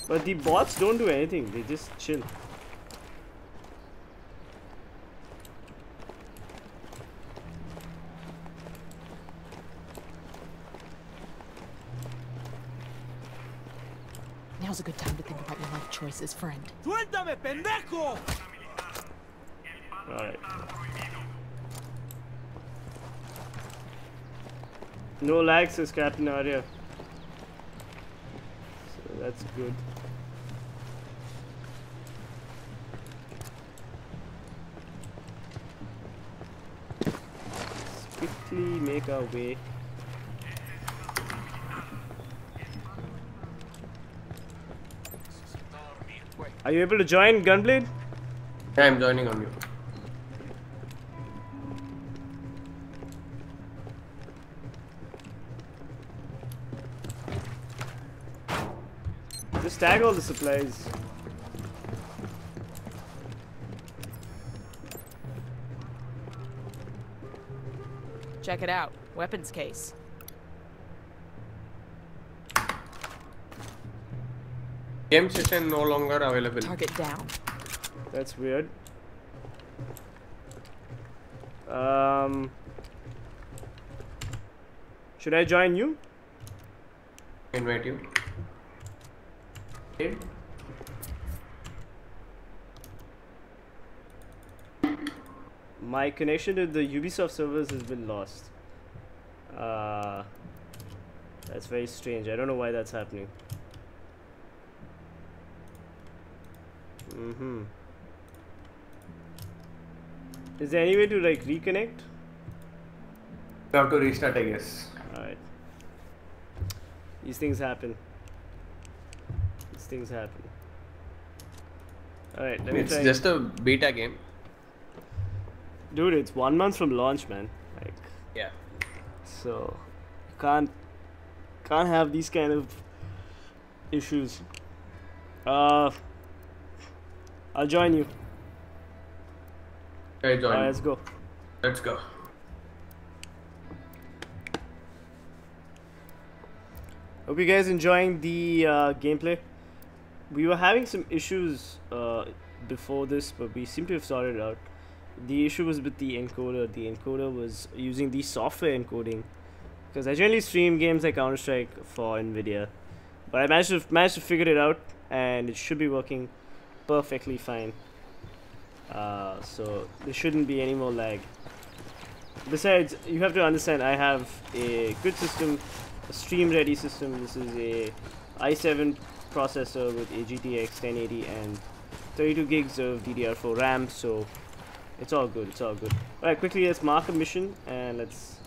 But the bots don't do anything, they just chill. Now's a good time to think about your life choices, friend. Suéltame, pendejo! Alright. No lags is Captain Arya. So that's good. Let's quickly make our way. Are you able to join, Gunblade? Yeah, I'm joining on you. Tag all the supplies. Check it out. Weapons case. Game session no longer available. Target down. That's weird. Um, should I join you? Invite you. Hey. My connection to the Ubisoft servers has been lost. Uh, that's very strange. I don't know why that's happening. Mm-hmm. Is there any way to like reconnect? You have to restart, I guess. Alright. These things happen. Things happen. All right, let me it's try. Just a beta game. Dude, it's one month from launch, man. Like, yeah. So, can't can't have these kind of issues. Uh, I'll join you. Hey, join. All right, let's go. Let's go. Hope you guys enjoying the uh, gameplay. We were having some issues uh, before this, but we seem to have sorted it out. The issue was with the encoder. The encoder was using the software encoding, because I generally stream games like Counter-Strike for NVIDIA, but I managed to managed to figure it out, and it should be working perfectly fine. Uh, so there shouldn't be any more lag. Besides, you have to understand, I have a good system, a stream-ready system. This is a i seven processor with a G T X ten eighty and thirty-two gigs of D D R four RAM, so it's all good, it's all good. Alright, quickly let's mark a mission and let's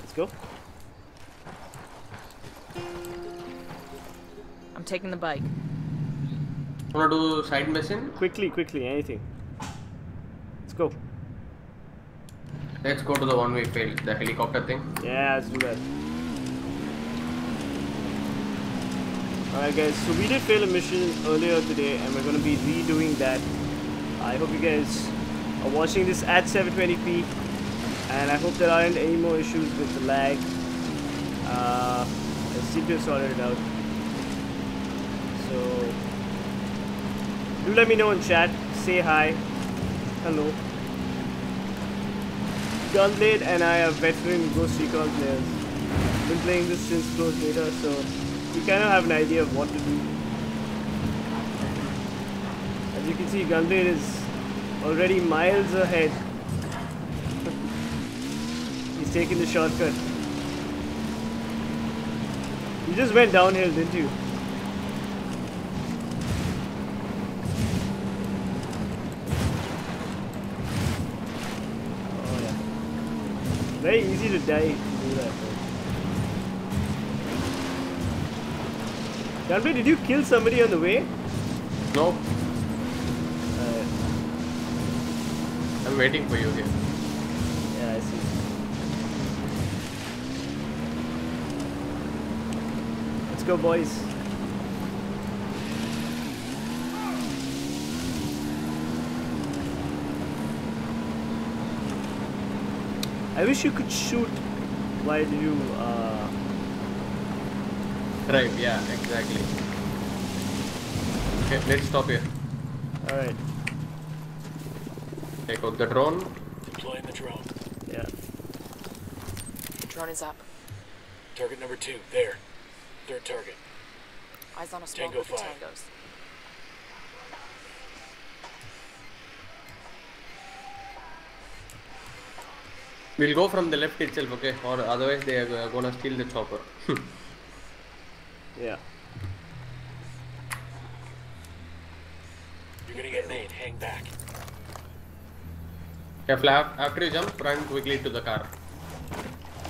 let's go. I'm taking the bike. Wanna do side mission? Quickly, quickly, anything. Let's go. Let's go to the one we failed, the helicopter thing. Yeah, let's do that. Alright guys, so we did fail a mission earlier today and we're gonna be redoing that. I hope you guys are watching this at seven twenty p, and I hope there aren't any more issues with the lag. Uh, I seem to have sorted it out. So do let me know in chat, say hi, hello. Gunblade and I are veteran Ghost Recon players. Been playing this since close beta, so we kind of have an idea of what to do. As you can see, Gunblade is already miles ahead. He's taking the shortcut. You just went downhill, didn't you? Oh yeah. Very easy to die to do that. Gunblade, did you kill somebody on the way? No. Uh, I'm waiting for you here. Yeah, I see. Let's go, boys. I wish you could shoot while you uh right, yeah, exactly. Okay, let's stop here. Alright. Take out the drone. Deploying the drone. Yeah. The drone is up. Target number two, there. Third target. Eyes on a squad with the tangos. We'll go from the left itself, okay? Or otherwise they are gonna steal the chopper. Yeah. You're gonna get made. Hang back. Yeah, flap. After you jump, run quickly to the car.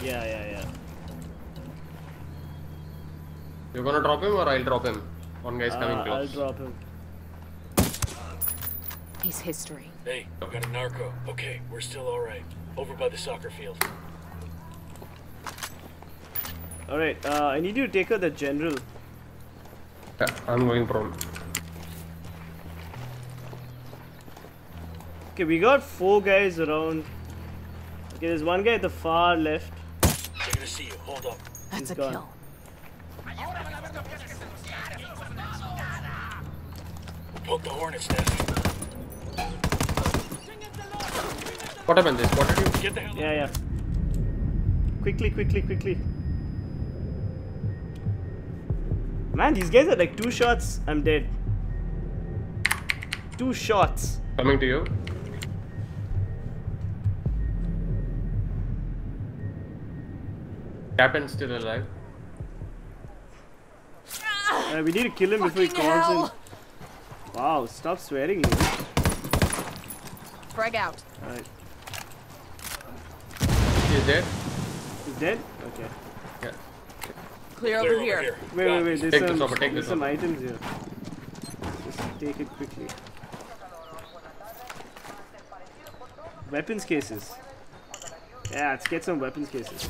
Yeah, yeah, yeah. You're gonna drop him, or I'll drop him. One guy's uh, coming close. I'll drop him. He's history. Hey, I've got a narco. Okay, we're still all right. Over by the soccer field. Alright, uh, I need you to take out the general. Yeah, I'm going from. Okay, we got four guys around. Okay, there's one guy at the far left. They're gonna see you, hold up. That's He's a gone. kill. We'll poke the hornet's nest. What happened this? What did you get the hell? Yeah, yeah. Quickly, quickly, quickly. Man, these guys are like two shots, I'm dead. Two shots. Coming to you. Captain's still alive. Uh, we need to kill him Fucking before he calls in. Wow, stop swearing, you. Frag out. Alright. He's dead. He's dead? Okay. Yeah. Clear over, over here. here. Wait, wait, wait. There's take some, over, there's some items here. Just take it quickly. Weapons cases. Yeah, let's get some weapons cases.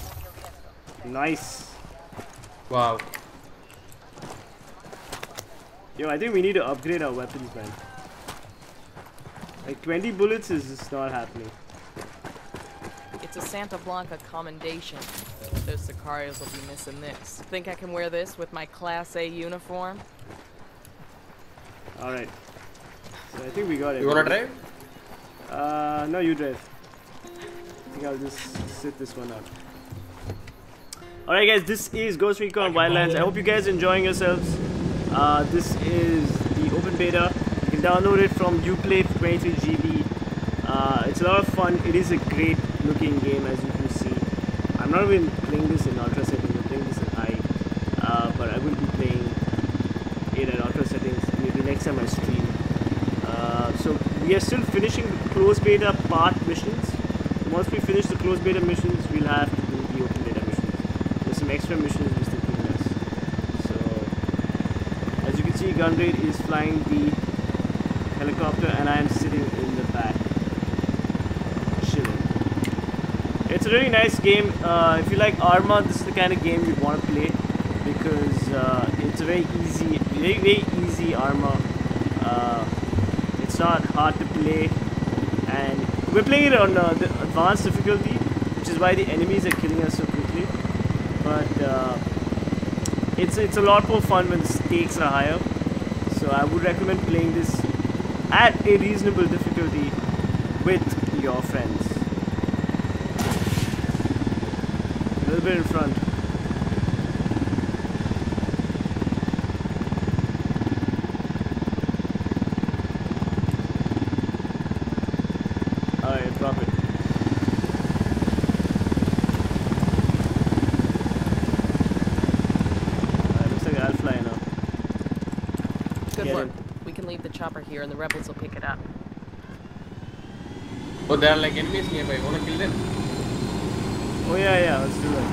Nice. Wow. Yo, I think we need to upgrade our weapons, man. Like, twenty bullets is just not happening. It's a Santa Blanca commendation. Those Sicarios will be missing this. Think I can wear this with my Class A uniform? Alright. So I think we got it. You wanna drive? Uh, no, you drive. I think I'll just sit this one out. Alright guys, this is Ghost Recon Wildlands. I hope you guys are enjoying yourselves. Uh, this is the open beta. You can download it from Uplay for twenty-three G B. Uh, it's a lot of fun. It is a great looking game, as you can see. I'm not even playing this in ultra settings. I'm playing this in high, uh, but I will be playing it at ultra settings maybe next time I stream. Uh, so we are still finishing the closed beta part missions. Once we finish the closed beta missions, we'll have to do the open beta missions. There's some extra missions we're still doing us. So as you can see, Gunblade is flying the helicopter, and I am sitting in the back. It's a really nice game. Uh, if you like ARMA, this is the kind of game you want to play, because uh, it's a very easy, very very easy ARMA. Uh, it's not hard to play, and we're playing it on uh, the advanced difficulty, which is why the enemies are killing us so quickly. But uh, it's it's a lot more fun when the stakes are higher. So I would recommend playing this at a reasonable difficulty with your friends. A little bit in front. Alright, drop it. Alright, looks like I'll fly now. Good work. We can leave the chopper here and the rebels will pick it up. Oh, there are like enemies nearby. Wanna kill them? Oh yeah, yeah, let's do that.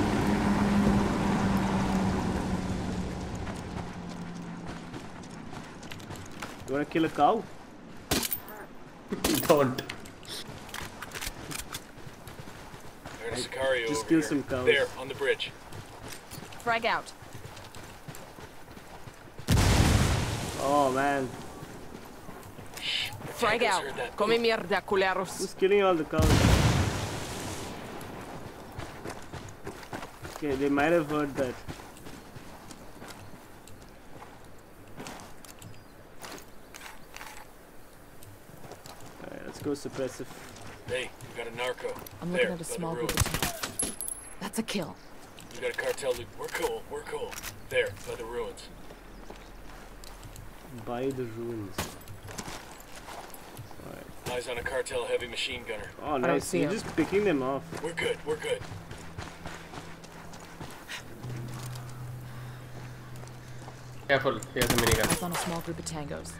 You wanna kill a cow? Don't. There's a Sicario. Just kill some cows. There, on the bridge. Frag out. Oh man. Frag out. Come mierda, culeros. Who's killing all the cows? Okay, they might have heard that. Alright, let's go suppressive. Hey, you got a narco. I'm looking there, at a small group of people. That's a kill. You got a cartel loop. We're cool, we're cool. There, by the ruins. By the ruins. Alright. Eyes on a cartel heavy machine gunner. Oh, nice. You're just picking them off. We're good, we're good. Careful, here's a minigun. I found a small group of tangos.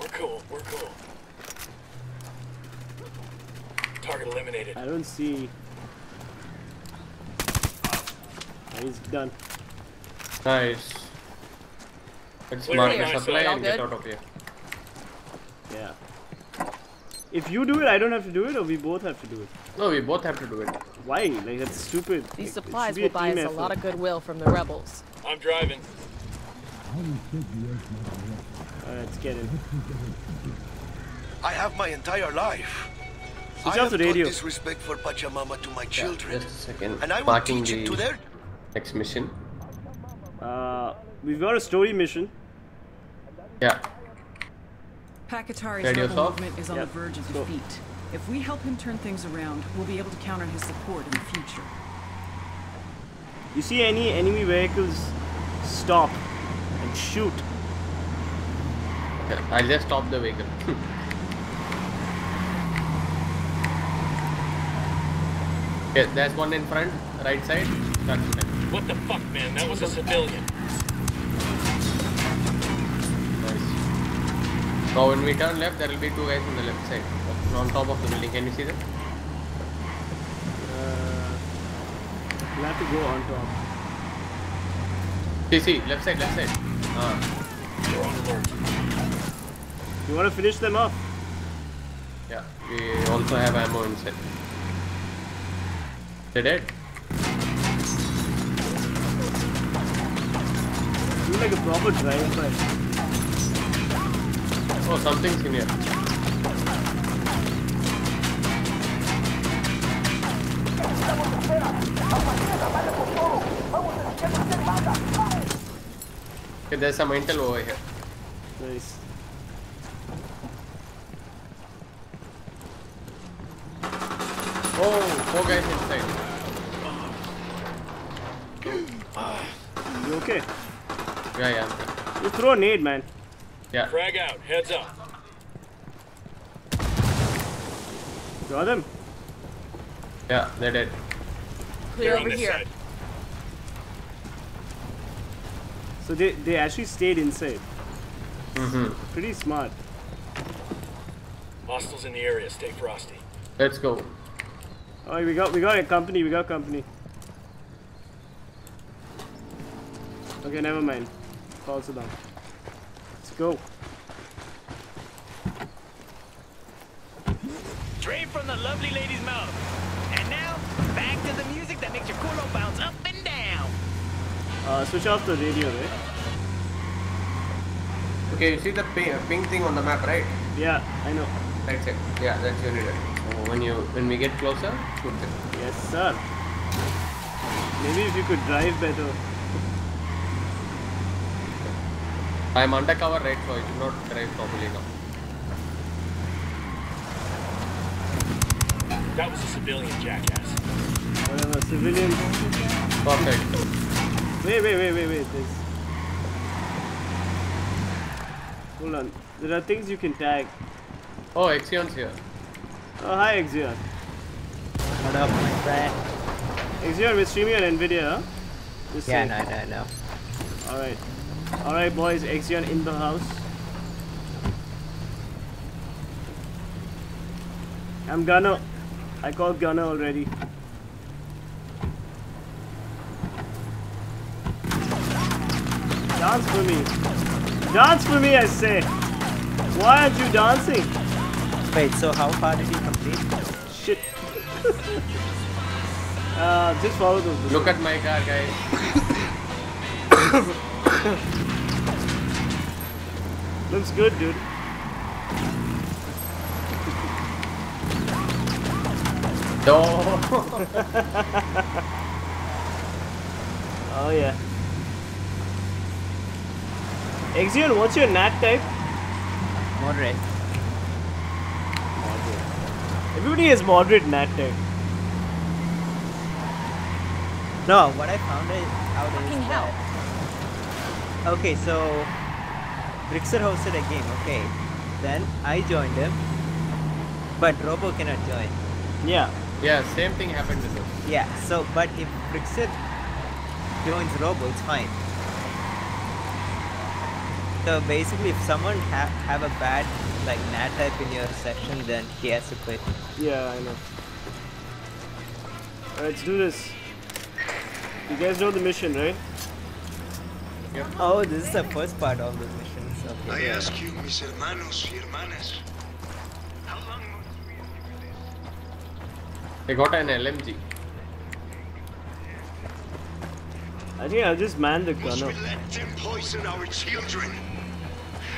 We're cool, we're cool. Target eliminated. I don't see... Oh, he's done. Nice. Let's mark the supply and get out of here. Yeah. If you do it, I don't have to do it, or we both have to do it? No, we both have to do it. Why? Like, that's stupid. These like, supplies will buy us effort. A lot of goodwill from the rebels. I'm driving. Alright, let's get it. I have my entire life. Switch I off the radio. Disrespect for Pachamama to my yeah, children. Just a second. And I will teach it to their next mission. Uh, we've got a story mission. Yeah. Pakatari's movement is on yep. the verge of defeat. If we help him turn things around, we'll be able to counter his support in the future. You see any enemy vehicles, stop and shoot. Okay, I'll just stop the vehicle. Okay, there's one in front, right side. That's it. What the fuck, man? That was a civilian. Nice. So when we turn left, there will be two guys on the left side. On top of the building. Can you see them? We'll have to go on top. See, see, left side, left side. Ah. You're on alert. You want to finish them off? Yeah, we also have ammo inside. They're dead. You like a proper driver. Oh, something's in here. Okay, there's some intel over here. Nice. Oh, four guys inside. You okay? Yeah, yeah. You throw a nade, man. Yeah. Frag out. Heads up. Got them? Yeah, they're dead. Clear over here. Side. So they, they actually stayed inside. Mm-hmm. Pretty smart. Hostiles in the area, stay frosty. Let's go. Oh, we got we got a company, we got company. Okay, never mind. Falls down. Let's go. Straight from the lovely lady's mouth. And now, back to the music that makes your culo bounce up and down. Uh, switch off the radio, right? Okay, you see the pink, pink thing on the map, right? Yeah, I know. That's it. Yeah, that's your unit. Oh, when you when we get closer, shoot them. Yes, sir. Maybe if you could drive better. I'm undercover, right? So I do not drive properly now. That was a civilian jackass. Whatever, civilian. Perfect. Wait, wait, wait, wait, wait. There's... Hold on. There are things you can tag. Oh, Axion's here. Oh, hi, Axion. What up, my friend? Axion, we're streaming on NVIDIA, huh? Just yeah, no, no, no. Alright. Alright, boys. Axion in the house. I'm Gunner. I called Gunner already. Dance for me. Dance for me, I say. Why aren't you dancing? Wait, so how far did you complete? Shit. uh, just follow those. Look at my car, guys. Looks good, dude. No. Oh, yeah. Axion, what's your nat type? Moderate. Moderate. Everybody has moderate nat type. No, what I found is out is that... Okay, so... Brixer hosted a game, okay. Then I joined him. But Robo cannot join. Yeah. Yeah, same thing happened with him. Yeah, so, but if Brixer joins Robo, it's fine. So basically, if someone ha have a bad like nat type in your section, then he has to quit. Yeah, I know. Alright, let's do this. You guys know the mission, right? Yep. Oh, this is the first part of the mission. Okay. I ask you, mis hermanos y hermanas, how long must we do this? They got an L M G. I think I'll just man the gun up. Must we let them poison our children?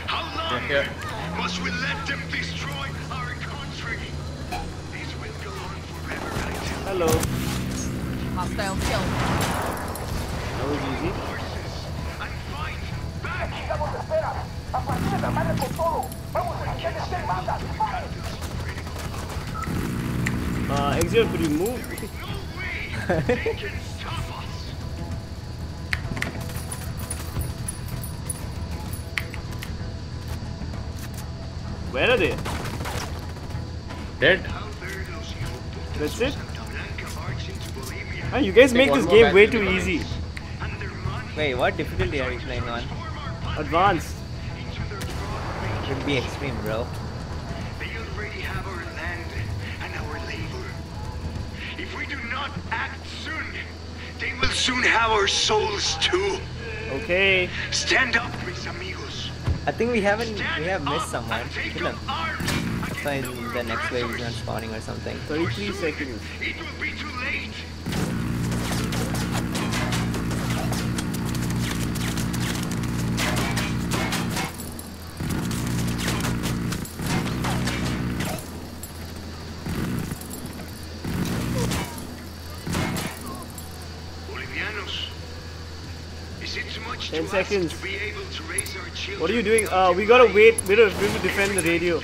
How long yeah, yeah. must we let them destroy our country? These will go on forever. Hello. Hostile kill. That was easy. And fight back. Uh, Axion, could you move? There is no way they can stop us. Where are they? Dead. That's it? Oh, you guys make this game way too easy. Wait, what difficulty are you playing on? Advanced. Should be extreme, bro. They already have our land and our labor. If we do not act soon, they will soon have our souls too. Okay. Stand up, mis amigos. I think we haven't, we have missed someone. Kill him. why the next wave is not spawning or something. thirty-three seconds. It will be too late. Seconds. What are you doing? Uh, we gotta wait. We gotta defend the radio.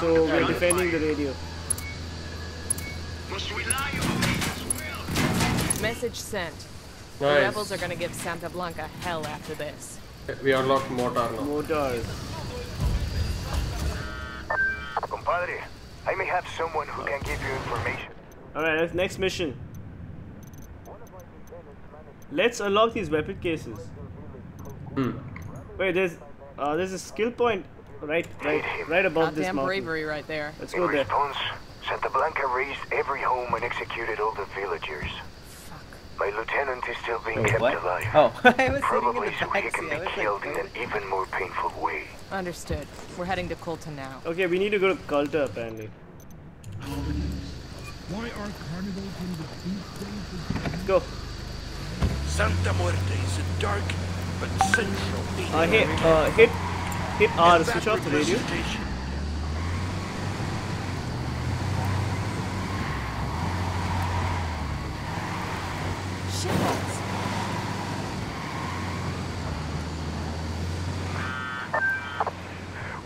So we're defending the radio. Message sent. Nice. The rebels are gonna give Santa Blanca hell after this. We unlocked mortar now. Mortars. Compadre, I may have someone who can give you information. Alright, next mission. Let's unlock these weapon cases. Hmm. Wait, there's uh, there's a skill point right, right, right above Not this mountain. bravery right there. Let's go In there. Response, Santa Blanca raised every home and executed all the villagers. Fuck. My lieutenant is still being Wait, kept what? alive. Oh, I was probably so he can be killed like, in an even more painful way. Understood. We're heading to Colta now. Okay, we need to go to Colta apparently. Why are carnivals in the Let's go. Santa Muerte is a dark. Uh, hit, uh, hit, hit R to switch off the radio.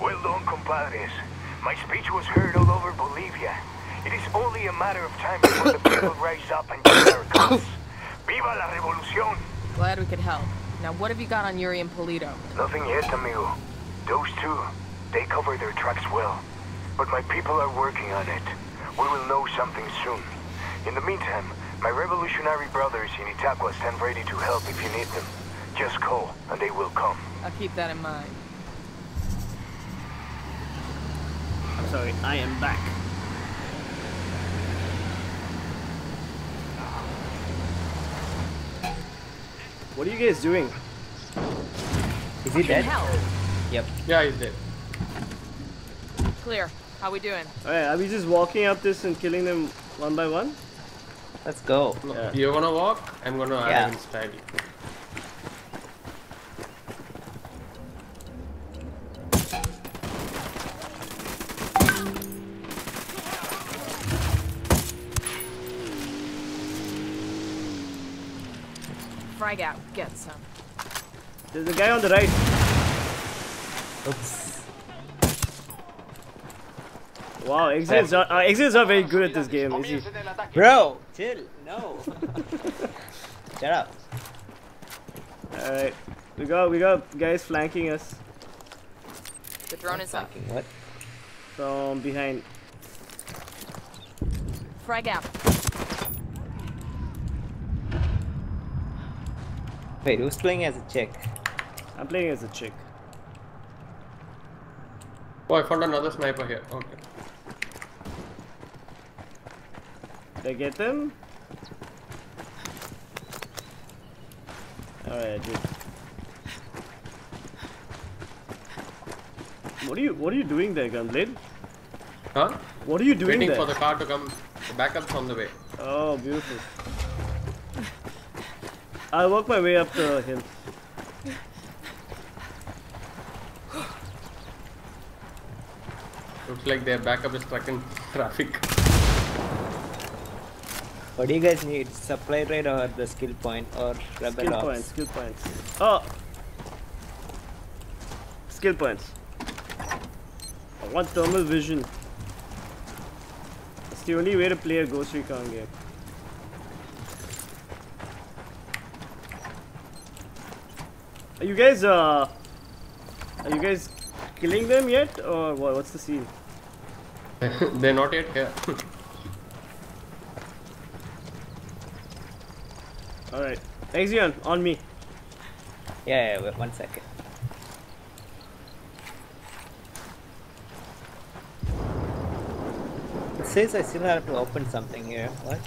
Well done, compadres. My speech was heard all over Bolivia. It is only a matter of time before the people rise up and get their guns. Viva la revolución! Glad we could help. Now, what have you got on Yuri and Polito? Nothing yet, amigo. Those two, they cover their tracks well. But my people are working on it. We will know something soon. In the meantime, my revolutionary brothers in Itaqua stand ready to help if you need them. Just call, and they will come. I'll keep that in mind. I'm sorry, I am back. What are you guys doing? Is he dead? Yep. Yeah, he's dead. Clear. How we doing? Alright, are we just walking up this and killing them one by one? Let's go. No, yeah. You're gonna walk, I'm gonna yeah. add inside Frag out, get some. There's a guy on the right. Oops. Wow, exits are, uh, exits are very good at this game, is he? Bro, chill, no. Shut up. Alright, we got we got guys flanking us. The drone is flanking what? From behind. Frag out. Wait, who's playing as a chick? I'm playing as a chick. Oh, I found another sniper here. Okay. Did I get them? Alright, I did. What are you what are you doing there, Gunblade? Huh? What are you doing Waiting there? Waiting for the car to come back up on the way. Oh, beautiful. I'll walk my way up the hill. Looks like their backup is stuck in traffic. What do you guys need? Supply raid or the skill point or rebel skill ops? Points, skill points. Oh! Skill points. I want thermal vision. It's the only way to play a Ghost Recon game. Are you guys uh are you guys killing them yet or what, what's the scene? They're not yet here. Alright. Axion, on me. Yeah, yeah, wait one second. It says I still have to open something here. What?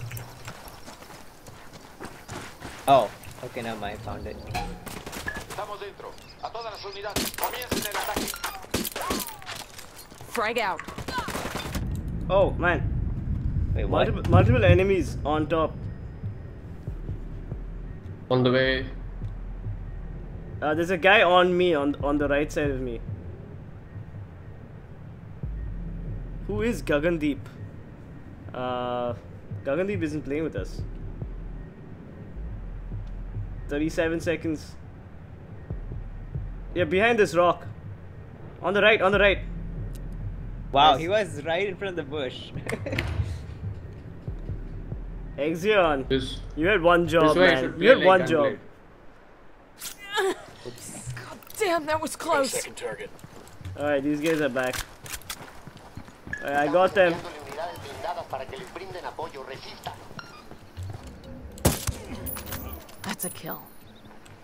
Oh, okay, now I found it. Frag out. Oh man. Wait, what? Multiple, multiple enemies on top. On the way. Uh, there's a guy on me, on on the right side of me. Who is Gagandeep? Uh, Gagandeep isn't playing with us. thirty-seven seconds. Yeah, behind this rock. On the right, on the right. Wow, nice. He was right in front of the bush. Axion, this, you had one job, man. You had one job. Oops. God damn, that was close. Second target. All right, these guys are back. Right, I got them. That's a kill.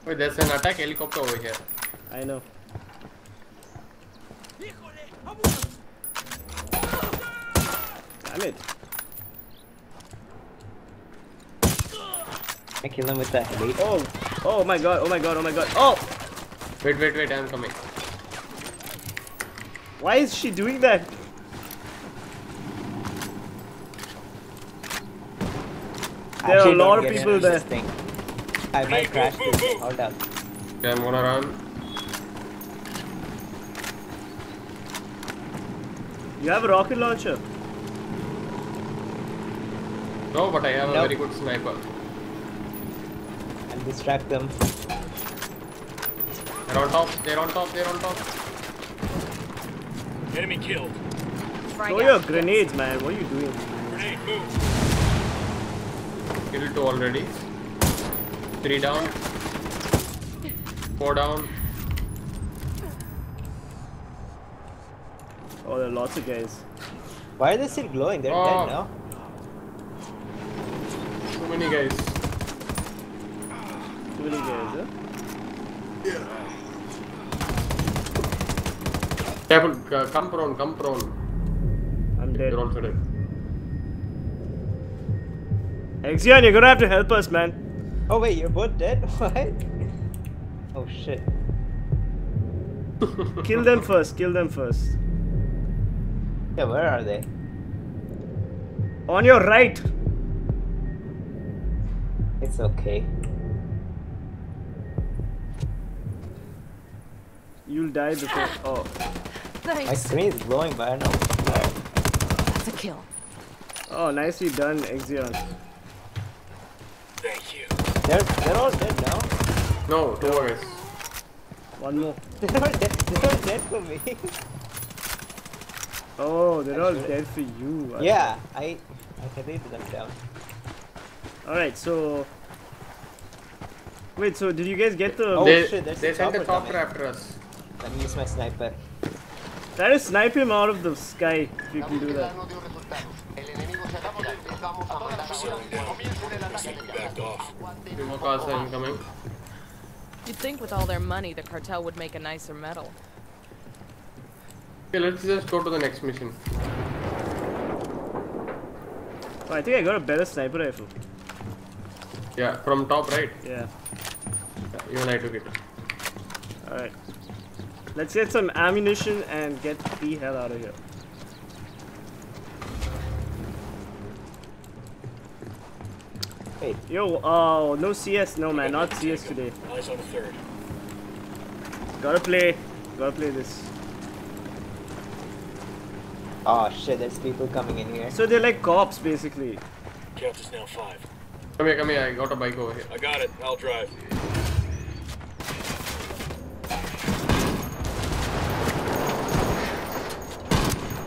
Wait, there's an attack helicopter over here. I know. Damn it. I kill him with that head. Oh, oh my god, oh my god, oh my god. Oh! Wait, wait, wait, I'm coming. Why is she doing that? There Actually, are a lot of people there. Thing. I might crash this thing. Hold up. Okay, I'm gonna run. You have a rocket launcher? No, but I have nope. a very good sniper. I'll distract them. They're on top, they're on top, they're on top. Enemy killed. Throw your grenades, man. What are you doing? Grenade, move. Killed two already. Three down. Four down. Oh, there are lots of guys. Why are they still glowing? They're oh. dead now. Too many guys. Too many guys, huh? Yeah. Careful, come prone, come prone. I'm dead. You're also dead. Axion, you're gonna have to help us, man. Oh wait, you're both dead? What? Oh shit. Kill them first, kill them first. Yeah, where are they? On your right! It's okay. You'll die before. Oh. Thanks. My screen is blowing by now. That's a kill. Oh, nicely done, Axion. Thank you. They're, they're all dead now? No, don't worry. One more. They're all dead, they're all dead for me. Oh, they're I all should've... dead for you. I yeah, think. I. I can leave them down. Alright, so. Wait, so did you guys get the. Oh they, shit, there's they sent the chopper after us. Let me use my sniper. Try to snipe him out of the sky if you can do that. You'd think with all their money, the cartel would make a nicer medal. Okay, let's just go to the next mission. Oh, I think I got a better sniper rifle. Yeah, from top right? Yeah. yeah even I took it. Alright. Let's get some ammunition and get the hell out of here. Hey. Yo, oh, no C S, no man, not C S today. Eyes on third. Gotta play, gotta play this. Oh shit, there's people coming in here. So they're like cops basically. Count is now five. Come here, come here, I got a bike over here. I got it, I'll drive.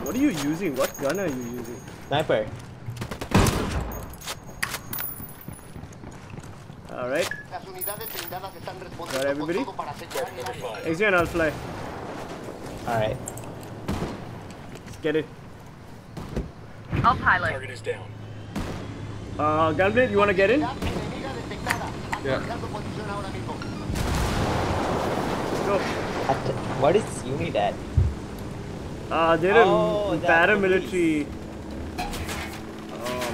What are you using? What gun are you using? Sniper. Alright. Got everybody? Axion, I'll fly. Alright. Get it. I'll pilot. Target is down. Uh, Gunblade, you want to get in? Yeah. Let's go. What is Unidad? Uh, they're oh, a paramilitary. Oh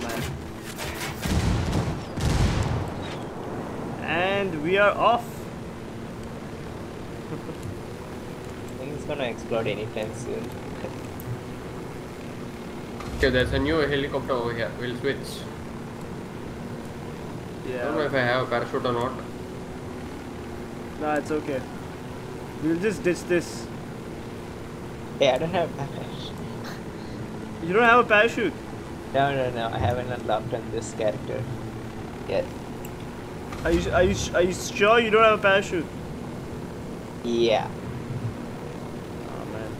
man. And we are off. I think it's gonna explode anytime soon. Okay, there's a new helicopter over here. We'll switch. Yeah. I don't know if I have a parachute or not. Nah, it's okay. We'll just ditch this. Hey, I don't have a parachute. You don't have a parachute? No, no, no. I haven't unlocked on this character yet. Are you, are you, are you sure you don't have a parachute? Yeah. Oh man.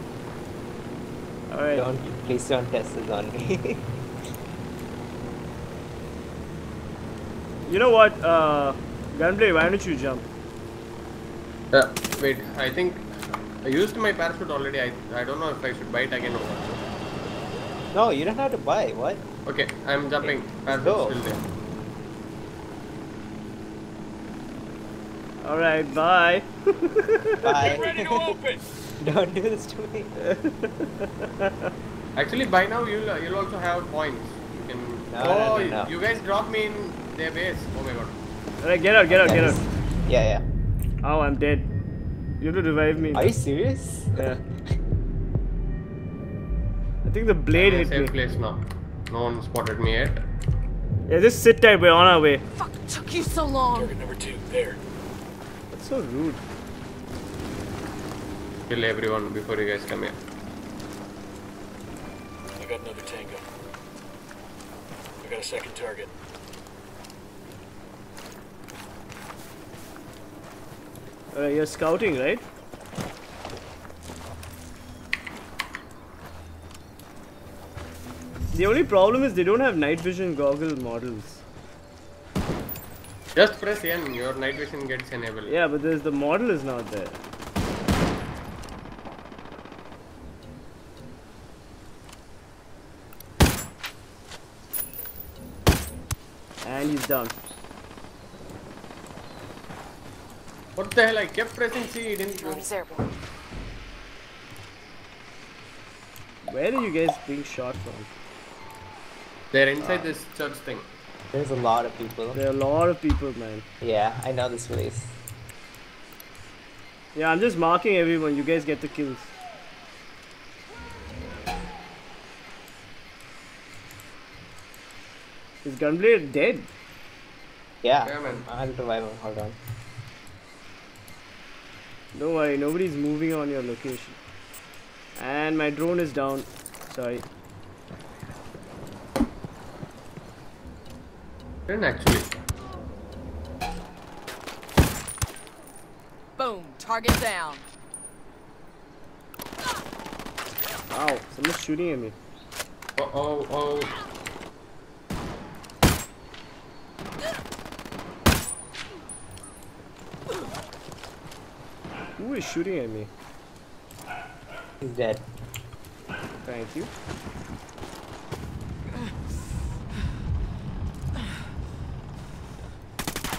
Alright. Don't, please don't test this on me. You know what, uh, Gunblade, why don't you jump? Uh, wait, I think I used my parachute already. I, I don't know if I should buy it again or not. No, you don't have to buy. What? Okay, I'm jumping. Okay. Parachute's still there. Alright, bye. Bye. Get ready to open. Don't do this to me. Actually, by now you'll uh, you'll also have points. You can. No, oh, no, no, no. You guys dropped me in their base. Oh my god. Alright, get out, get out, nice. Get out. Yeah, yeah. Oh, I'm dead. You have to revive me. Are you serious? Yeah. I think the blade hit me. I'm in a safe place now. No one spotted me yet. Yeah, just sit tight. We're on our way. Fuck! Took you so long. Target number two there. So rude. Kill everyone before you guys come here. I got another tango. I got a second target. Alright, you're scouting, right? The only problem is they don't have night vision goggle models. Just press N, your night vision gets enabled. Yeah, but there's the model is not there. And he's down. What the hell? I kept pressing C, it didn't work. Where are you guys being shot from? They're inside uh. this church thing. There's a lot of people. There are a lot of people, man. Yeah, I know this place. Yeah, I'm just marking everyone. You guys get the kills. Is Gunblade dead? Yeah, yeah, man. I'll revive him. Hold on. Don't worry, nobody's moving on your location. And my drone is down. Sorry. Didn't actually. Boom! Target down. Wow! Someone's shooting at me. Uh oh! Oh! Who is shooting at me? He's dead. Thank you.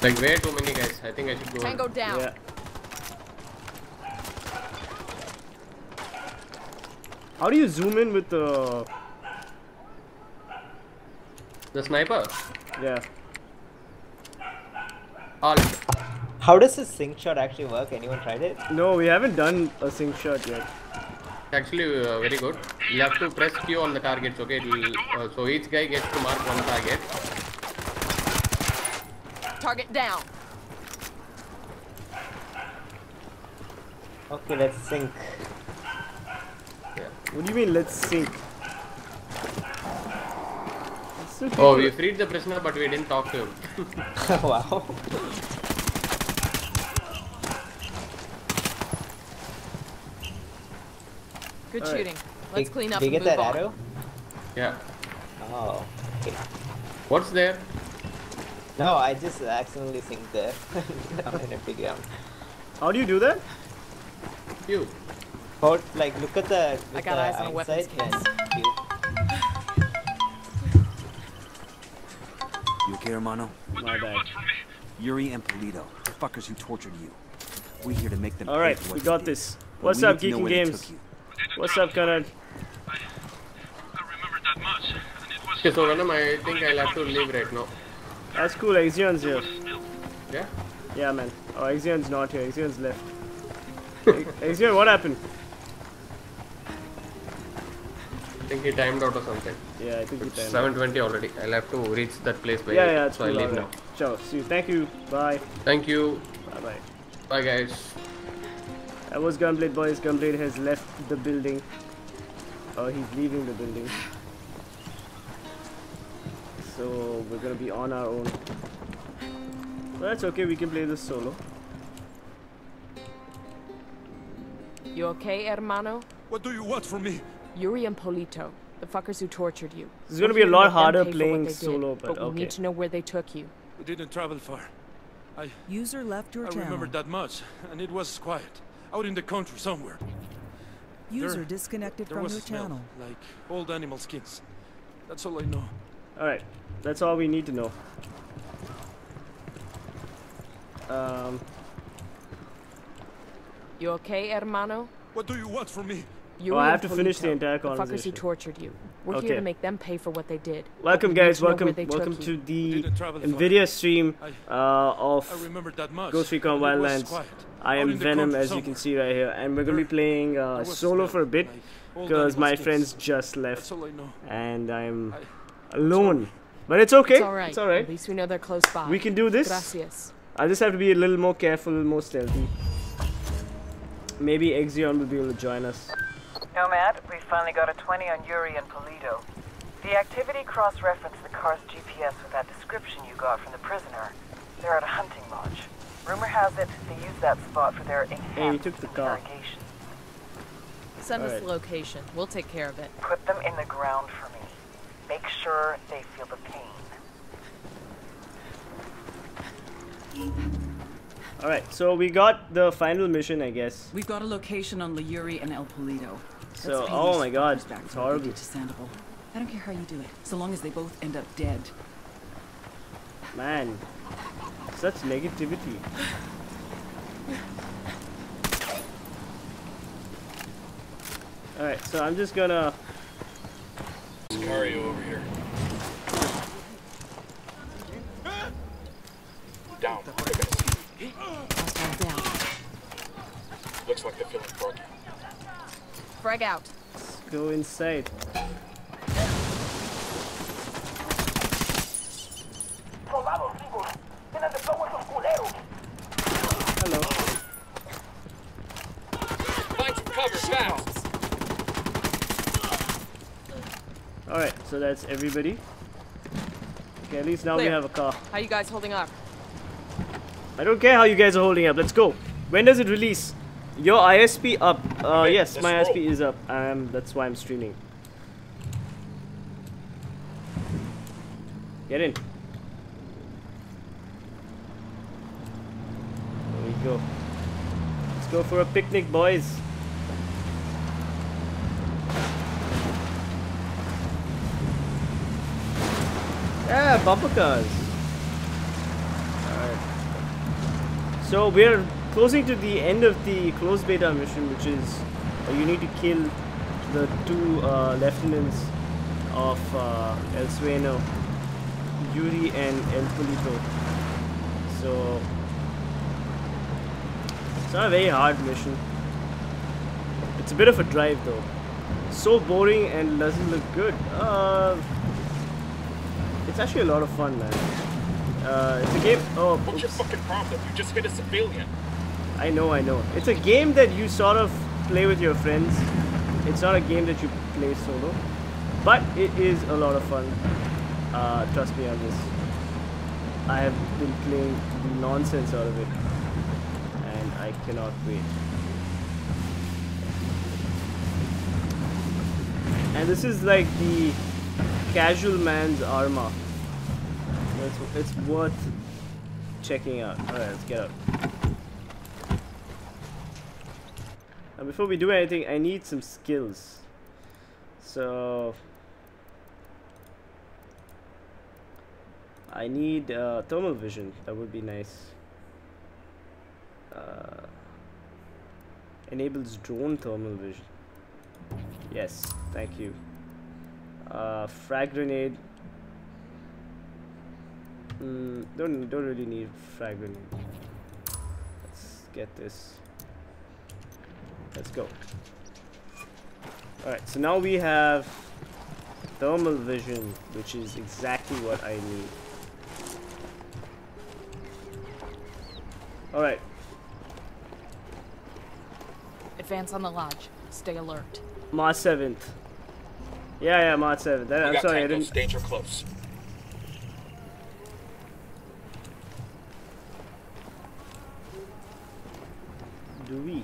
Like way too many guys. I think I should go. Tango down. Yeah. How do you zoom in with the the sniper? Yeah. All. How does this sync shot actually work? Anyone tried it? No, we haven't done a sync shot yet. Actually, uh, very good. You have to press Q on the targets. Okay, uh, so each guy gets to mark one target. Target down. Okay, let's sink. Yeah. What do you mean, let's sink? Oh, we freed the prisoner, but we didn't talk to him. Wow. Good right. Shooting. Let's hey, clean up. Did you get that arrow? Yeah. Oh. Okay. What's there? No, I just accidentally sinked there. Down in a big round. How do you do that? You. Hold, like, look at the. I got the eyes on a weapons case. You. You okay, Hermano? My bad. Yuri and Polito, the fuckers who tortured you. We're here to make them. All right, we got this. What's up, Geeking Games? What's up, Karan? I remember that much, and it was. Okay, so Venom, I think I'll have to leave right now. That's cool, Axion's here. Yeah? Yeah, man. Oh, Axion's not here. Axion's left. Axion, what happened? I think he timed out or something. Yeah, I think it's he timed seven twenty out. Already. I'll have to reach that place by yeah, eight, yeah, it's so I'll leave now. Ciao, see you. Thank you. Bye. Thank you. Bye-bye. Bye, guys. That was Gunblade, boys. Gunblade has left the building. Oh, he's leaving the building. So we're gonna be on our own. Well, that's okay, we can play this solo. You okay, hermano? What do you want from me? Yuri and Polito, the fuckers who tortured you. This is gonna be a lot harder playing solo, but okay. But we need to know where they took you. We didn't travel far. I... User left your channel. I remembered that much, and it was quiet. Out in the country somewhere. User disconnected from your channel. Like old animal skins. That's all I know. Alright, that's all we need to know. Um. You okay, hermano? What do you want from me? You oh, I have to finish the entire conversation. The fuckers who tortured you. We're okay. Here to make them pay for what they did. Welcome, guys. Welcome, welcome to the NVIDIA stream uh, of Ghost Recon Wildlands. I am Venom, as you can see right here, and we're gonna be playing uh, solo for a bit because my friends just left, and I'm alone. But it's okay. It's all right. It's all right. At least we know they're close by. We can do this. Gracias. I just have to be a little more careful, more stealthy. Maybe Axion will be able to join us. Nomad, we finally got a twenty on Yuri and Polito. The activity cross-referenced the car's G P S with that description you got from the prisoner. They're at a hunting lodge. Rumor has it they use that spot for their enhanced hey, you took the car. interrogation. Send All us right. the location. We'll take care of it. Put them in the ground for me. Make sure they feel the pain. All right, so we got the final mission, I guess. We've got a location on Yuri and El Polito. So, oh my God, it's horrible. To Sandoval. I don't care how you do it, so long as they both end up dead. Man, such negativity. All right, so I'm just gonna. Scario over here. Down. Down. Looks like they're feeling broken. Frag out. Let's go inside. Hello. Find some cover fast. All right, so that's everybody. Okay, at least now Clear. we have a car. How you guys holding up? I don't care how you guys are holding up. Let's go. When does it release? Your I S P up. Uh, okay, yes, my roll. I S P is up. Um, that's why I'm streaming. Get in. There we go. Let's go for a picnic, boys. Yeah, bumper cars. So we're closing to the end of the closed beta mission, which is uh, you need to kill the two uh, lieutenants of uh, El Sueno, Yuri and El Polito. So it's not a very hard mission. It's a bit of a drive though. So boring and doesn't look good. Uh, it's actually a lot of fun, man. Uh, it's a game. Oh, what's your fucking problem? You just hit a civilian. I know, I know. It's a game that you sort of play with your friends. It's not a game that you play solo, but it is a lot of fun. Uh, trust me on this. I have been playing the nonsense out of it, and I cannot wait. And this is like the casual man's ARMA. It's, it's worth checking out. Alright, let's get up. Now before we do anything, I need some skills. So I need uh, thermal vision. That would be nice. Uh, enables drone thermal vision. Yes, thank you. Uh, frag grenade. Mm, don't don't really need frag grenade. Let's get this. Let's go. All right, so now we have thermal vision, which is exactly what I need. All right. Advance on the lodge. Stay alert. Mod seventh. Yeah, yeah, Mod seventh. That, I'm sorry, I didn't. Danger close. Do we?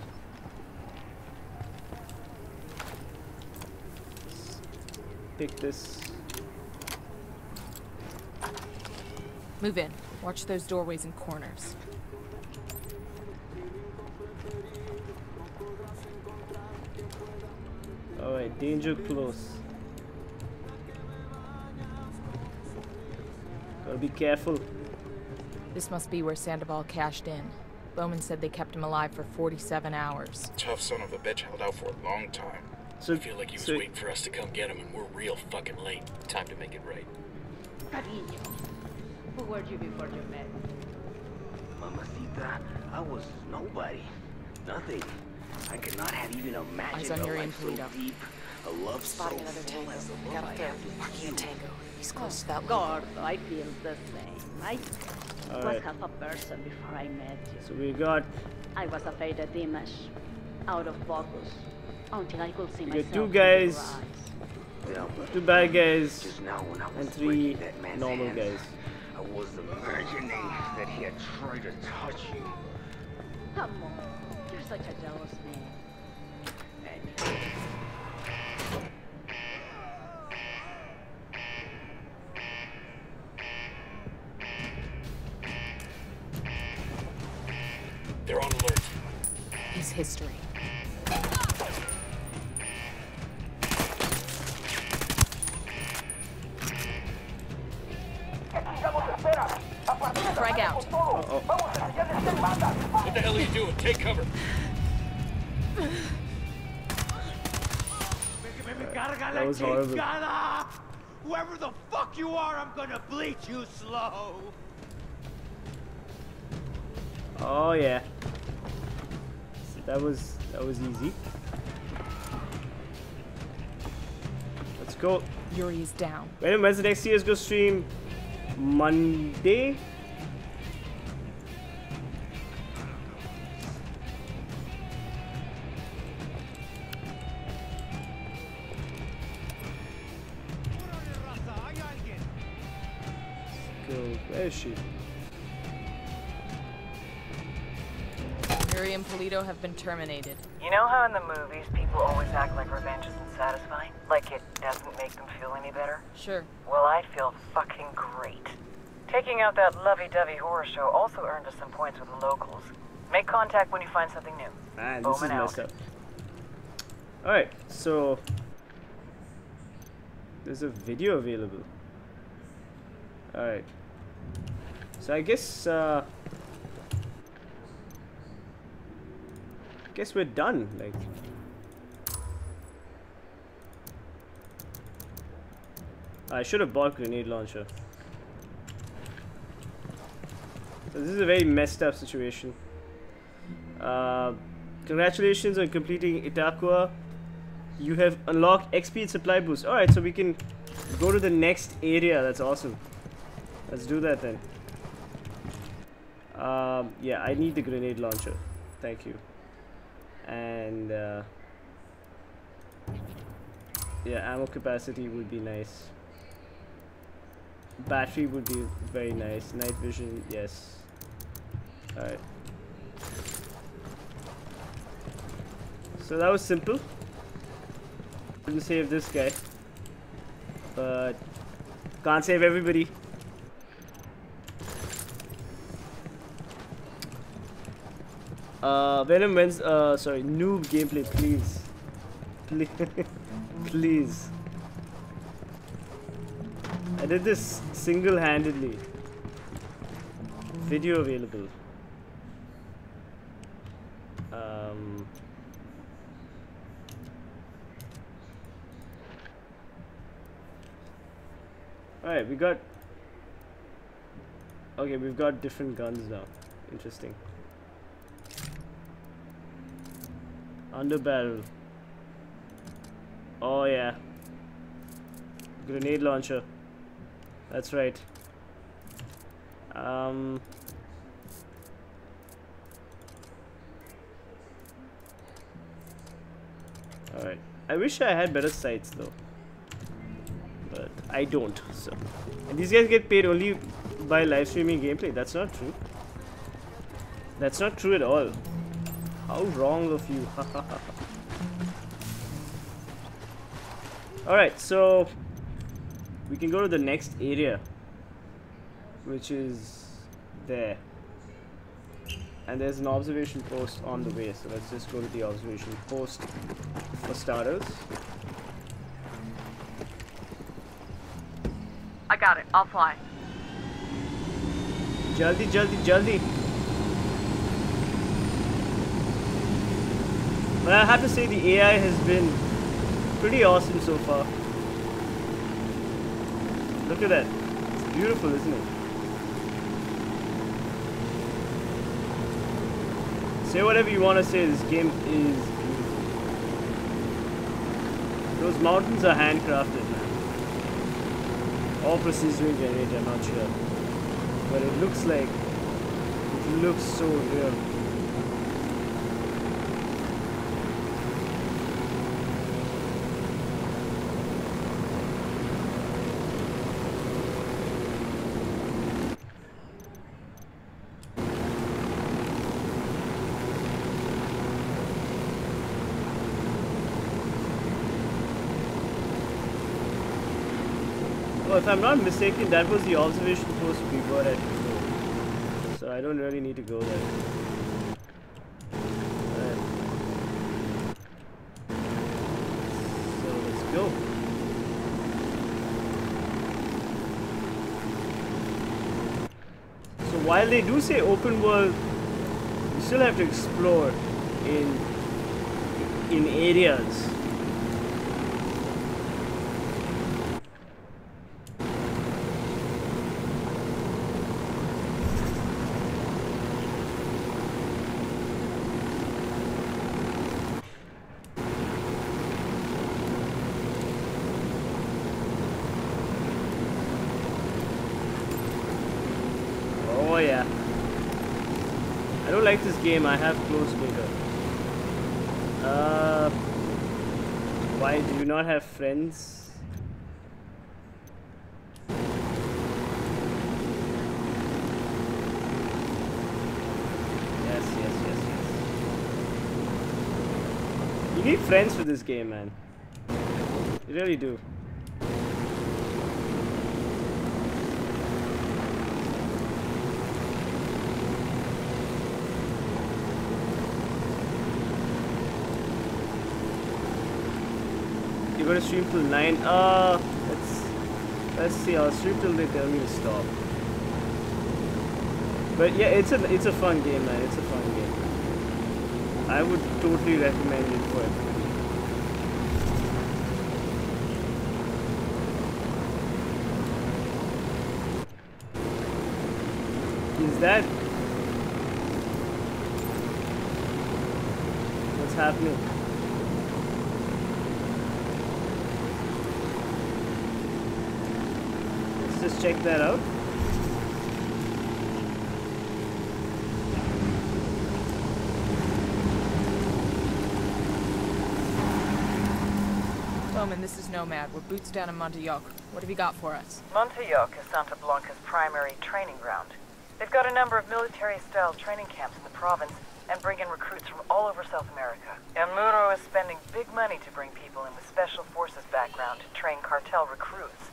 Pick this. Move in. Watch those doorways and corners. Alright, danger close. Gotta be careful. This must be where Sandoval cashed in. Bowman said they kept him alive for forty-seven hours. Tough son of a bitch held out for a long time. So, I feel like he was so, waiting for us to come get him, and we're real fucking late. Time to make it right. Cariño, who were you before you met? Mamacita, I was nobody. Nothing. I could not have even imagined a life so deep, a love so full as the love I have with you. A tango. He's close to that God, I feel the same. I was right. half a person before I met you. So we got... I was afraid of Dimash, out of focus, until I could see myself. Two guys, two bad guys, and three normal guys. I was imagining that he had tried to touch you. Come on. You're such a jealous man. They're on alert. His history. Frag out. Uh-oh. What the hell are you doing? Take cover. Right. That was horrible. Whoever the fuck you are, I'm gonna bleed you slow. Oh yeah. So that was that was easy. Let's go. Yuri's down. Wait, when's the next C S G O stream? Monday. Where is she? Yuri and Polito have been terminated. You know how in the movies people always act like revenge isn't satisfying? Like it doesn't make them feel any better? Sure. Well, I feel fucking great. Taking out that lovey-dovey horror show also earned us some points with the locals. Make contact when you find something new. Man, this is messed up. Alright, so... there's a video available. Alright. So I guess, uh... I guess we're done, like... I should have bought grenade launcher. So this is a very messed up situation. Uh, congratulations on completing Itaqua. You have unlocked X P and supply boost. Alright, so we can go to the next area. That's awesome. Let's do that then. Um, yeah, I need the grenade launcher. Thank you. And uh, yeah, ammo capacity would be nice. Battery would be very nice. Night vision, yes. Alright. So that was simple. Couldn't save this guy. But can't save everybody. Uh, Venom wins, uh, sorry, noob gameplay, please. Please. Please. I did this single-handedly. Video available. Um. Alright, we got... okay, we've got different guns now. Interesting. Under barrel. Oh yeah. Grenade launcher. That's right. Um... Alright. I wish I had better sights though. But I don't, so. And these guys get paid only by live streaming gameplay. That's not true. That's not true at all. How wrong of you. Alright, so we can go to the next area, which is there. And there's an observation post on the way, so let's just go to the observation post for starters. I got it, I'll fly. Jaldi, jaldi, jaldi. But I have to say the A I has been pretty awesome so far. Look at that. It's beautiful, isn't it? Say whatever you want to say, this game is beautiful. Those mountains are handcrafted, man. Or procedurally generated, I'm not sure. But it looks like, it looks so real. If I'm not mistaken, that was the observation post we were at before. So I don't really need to go there. Right. So let's go. So while they do say open world, you still have to explore in in areas. Game I have closed bigger. Uh, why do you not have friends? Yes, yes, yes, yes. You need friends for this game, man. You really do. You're gonna stream till nine. Uh, let's let's see. I'll stream till they tell me to stop. But yeah, it's a it's a fun game, man. It's a fun game. I would totally recommend it for everybody. Is that what's happening? Just check that out. Bowman, this is Nomad. We're boots down in Montuyoc. What have you got for us? Montuyoc is Santa Blanca's primary training ground. They've got a number of military-style training camps in the province and bring in recruits from all over South America. El Muro is spending big money to bring people in the special forces background to train cartel recruits.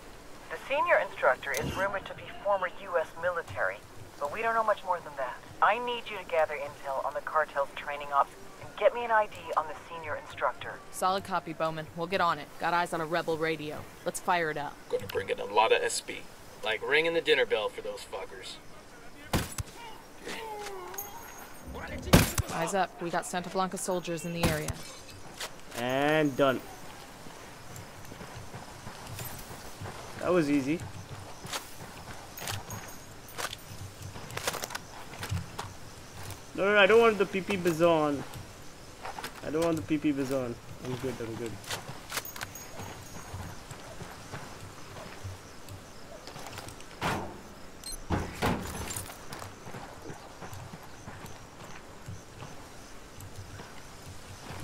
The senior instructor is rumored to be former U S military, but we don't know much more than that. I need you to gather intel on the cartel's training ops and get me an I D on the senior instructor. Solid copy, Bowman. We'll get on it. Got eyes on a rebel radio. Let's fire it up. Gonna bring in a lot of S P. Like ringing the dinner bell for those fuckers. Eyes up. We got Santa Blanca soldiers in the area. And done. That was easy. No, no, no, I don't want the P P Bizon. I don't want the P P Bizon. I'm good, I'm good.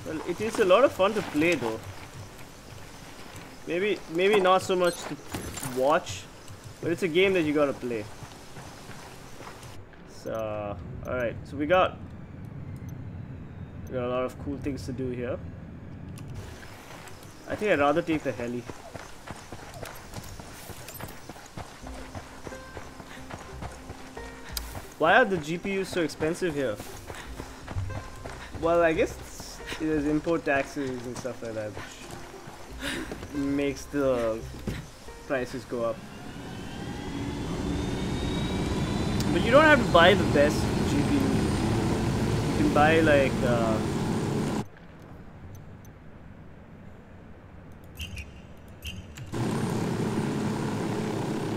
Well, it is a lot of fun to play though. Maybe, maybe not so much to watch, but it's a game that you gotta play. So, alright, so we got, we got a lot of cool things to do here. I think I'd rather take the heli. Why are the G P Us so expensive here? Well, I guess there's import taxes and stuff like that, which makes the prices go up. But you don't have to buy the best G P U. You can buy like uh,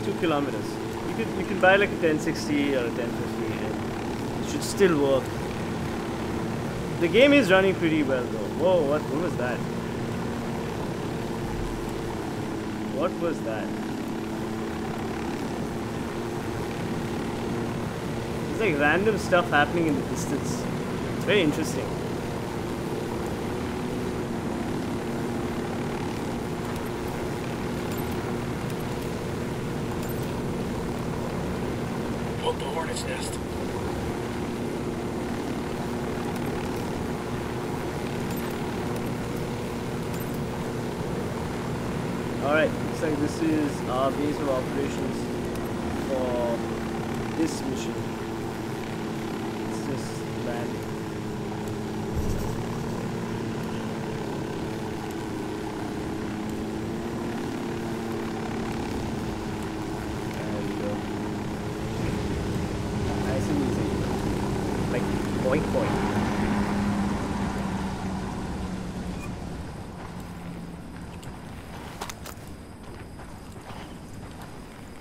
two kilometers. You can you can buy like a ten sixty or a ten fifty, and it should still work. The game is running pretty well though. Whoa, what, what was that? What was that? There's like random stuff happening in the distance. It's very interesting. Look, the hornet's nest. Alright, looks like this is our base of operations for this mission. Let's just land. There we go. Nice and easy. Like, boink boink.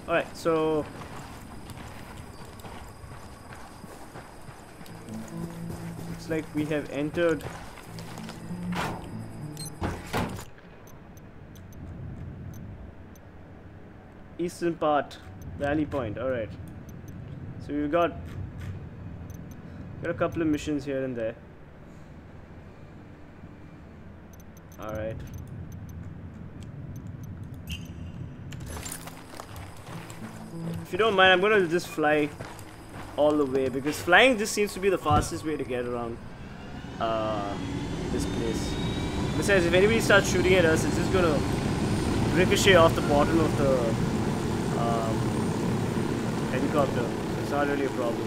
Alright, so looks like we have entered eastern part, Valley Point. Alright, so we've got got a couple of missions here and there. Alright. If you don't mind, I'm gonna just fly all the way, because flying just seems to be the fastest way to get around uh, this place. Besides, if anybody starts shooting at us, it's just gonna ricochet off the bottom of the um, helicopter. It's not really a problem.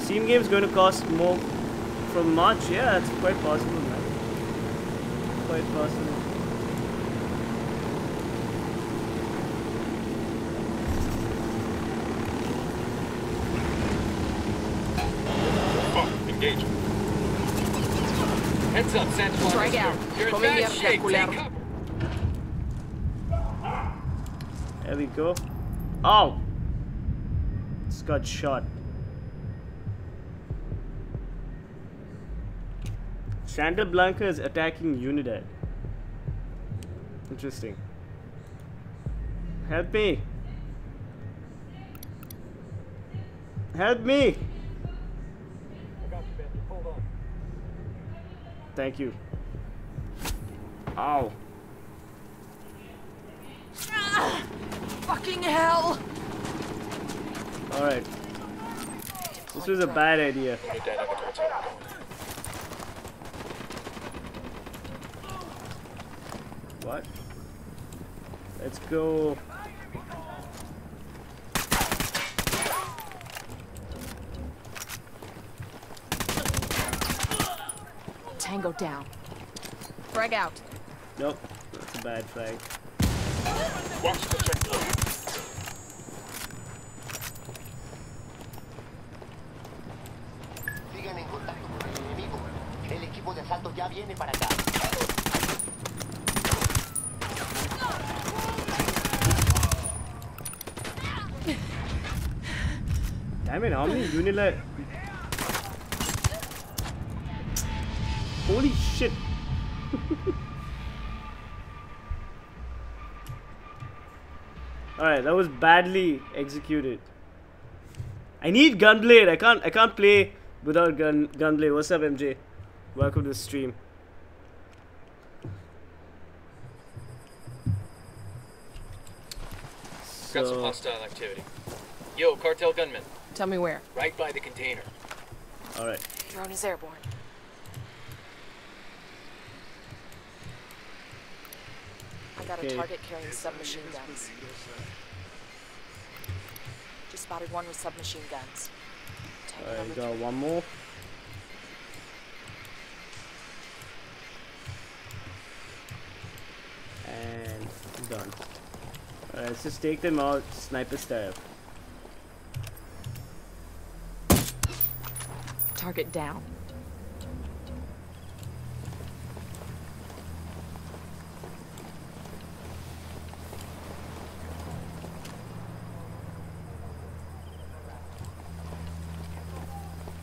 Steam game's gonna cost more from March. Yeah, that's quite possible, man. Quite possible. Heads up, Santa Blanca. You're in bad shape. Take cover. There we go. Ow! Just got shot. Santa Blanca is attacking Unidad. Interesting. Help me! Help me! Thank you. Ow. Ah, fucking hell. Alright. This was a bad idea. What? Let's go. Tango down. Frag out. Nope, that's a bad frag. Watch the checkpoint. Sigan en contacto con el enemigo. El equipo de asalto ya viene para acá. Damn it, how many Unilad? Holy shit! Alright, that was badly executed. I need Gunblade. I can't I can't play without gun Gunblade. What's up, M J? Welcome to the stream. Got some hostile activity. Yo, cartel gunman. Tell me where. Right by the container. Alright. Drone is airborne. I got okay. a target carrying submachine guns. Just spotted one with submachine guns. Alright, got one more. And done. Alright, let's just take them out, sniper style. Target down.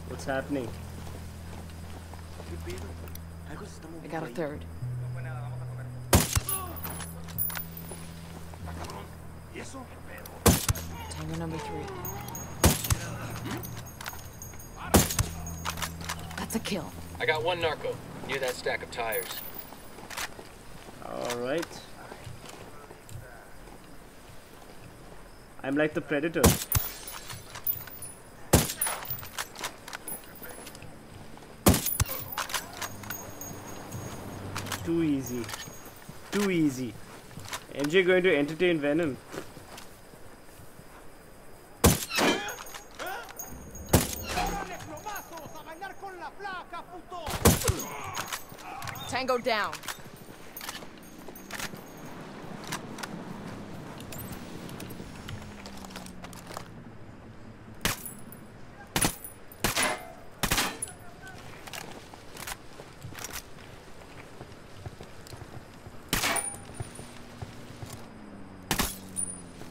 What's happening? I got a third. Tango number three. That's a kill. I got one narco near that stack of tires. All right. I'm like the predator. Too easy. Too easy. M J going to entertain Venom. Tango down.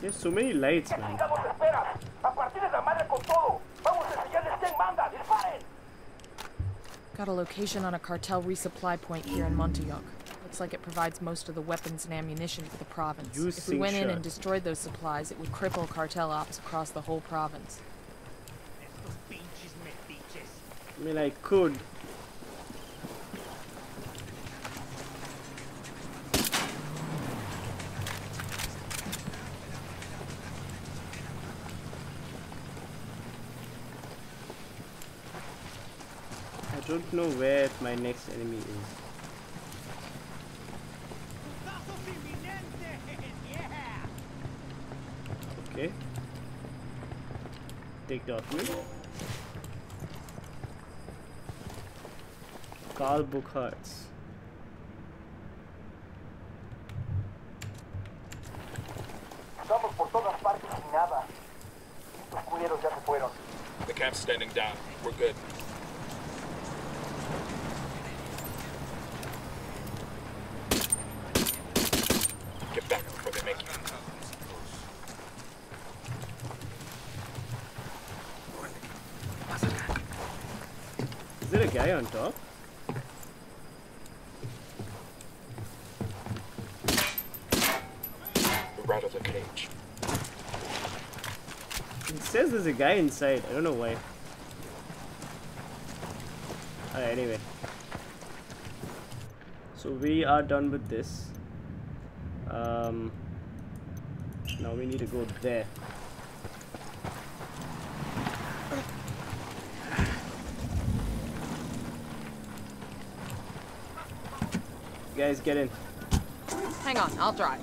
There's so many lights, man. Got a location on a cartel resupply point here in Montuyoc. Looks like it provides most of the weapons and ammunition for the province. You if we went in and destroyed those supplies, it would cripple cartel ops across the whole province. I mean, I could. I don't know where my next enemy is. Okay. Take document. Carl Buchharz. The camp's standing down. We're good. Is there a guy on top? We're out of the cage. It says there's a guy inside. I don't know why. Alright, anyway. So we are done with this. Um, now we need to go there. Guys, get in. Hang on, I'll drive.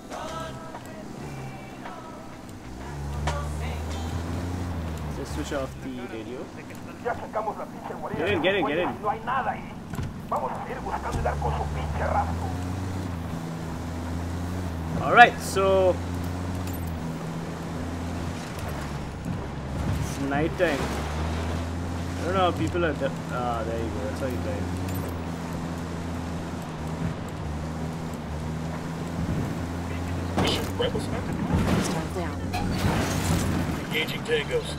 Just switch off the radio. Get in, get in, get in. Alright, so it's night time. I don't know how people are. De ah, there you go. That's how you drive. Rebels down. Engaging tangos.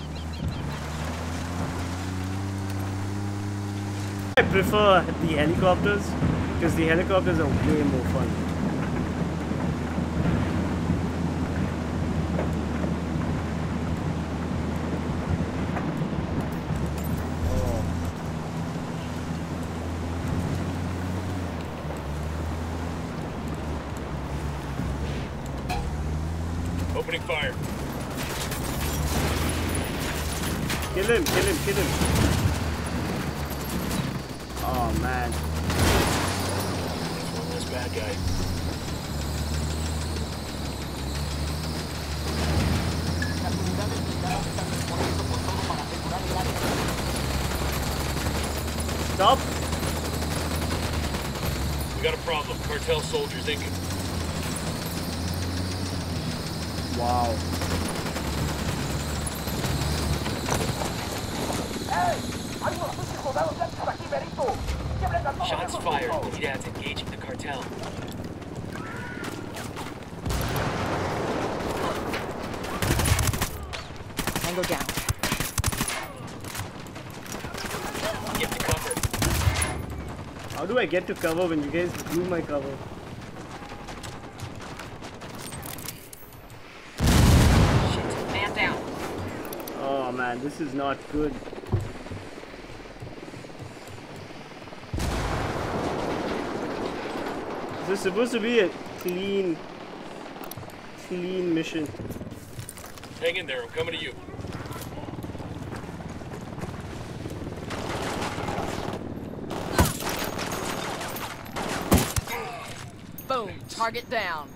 I prefer the helicopters because the helicopters are way more fun. Oh. Opening fire. Kill him, kill him, kill him. Oh, man. That's one less bad guy. Stop. We got a problem. Cartel soldiers incoming. Wow. Shots fired. Unidad's engaging the cartel. Tango down. Get to cover. How do I get to cover when you guys blew my cover? Shit, man down. Oh man, this is not good. This is supposed to be a clean, clean mission. Hang in there, I'm coming to you. Boom, target down.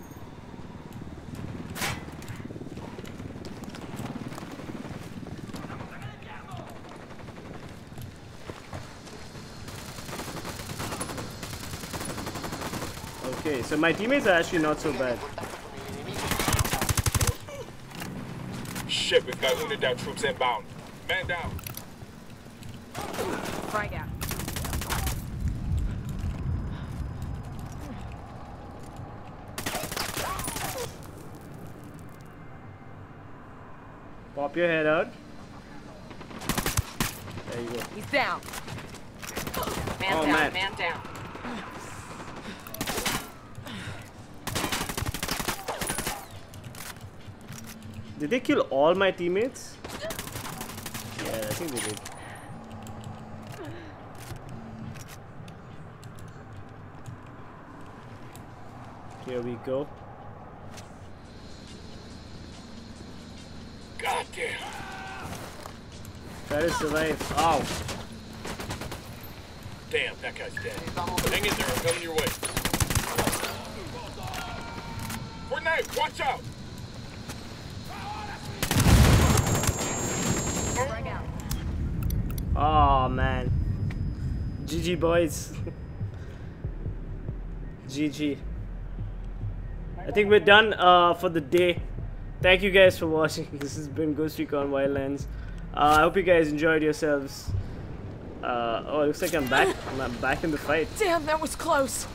Okay, so my teammates are actually not so bad. Shit, we've got wounded down troops inbound. Man down. Frag out. Pop your head out. There you go. He's down. Man oh, down, man, man down. Did they kill all my teammates? Yeah, I think they did. Here we go. God damn. That is alive. Ow. Damn, that guy's dead. Hang in there, I'm coming your way. Grenade, watch out! Oh man, G G boys. G G. I think we're done uh, for the day. Thank you guys for watching. This has been Ghost Recon Wildlands. Uh, I hope you guys enjoyed yourselves. Uh, oh, it looks like I'm back. I'm back in the fight. Damn, that was close.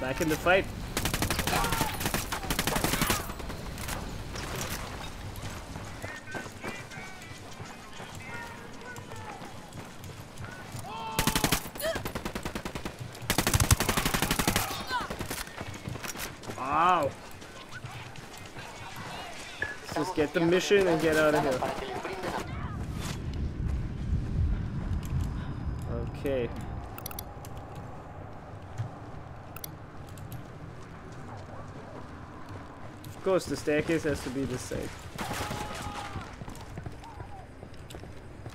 Back in the fight. Get the mission and get out of here. Okay. Of course, the staircase has to be this side.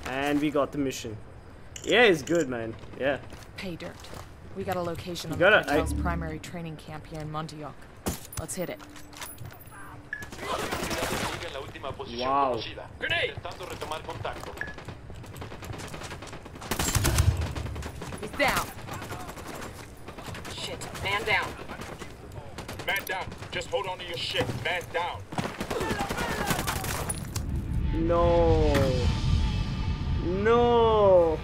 And we got the mission. Yeah, it's good, man. Yeah. Pay dirt. We got a location on the cartel's primary training camp here in Montuyoc. Let's hit it. Wow. Grenade! He's down. Shit, man down. Man down. Just hold on to your shit. Man down. No. No.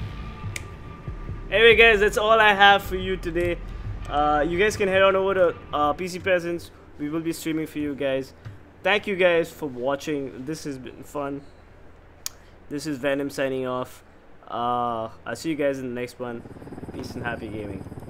Anyway, guys, that's all I have for you today. Uh, you guys can head on over to uh, P C Peasants. We will be streaming for you guys. Thank you guys for watching. This has been fun. This is Venom signing off. Uh, I'll see you guys in the next one. Peace and happy gaming.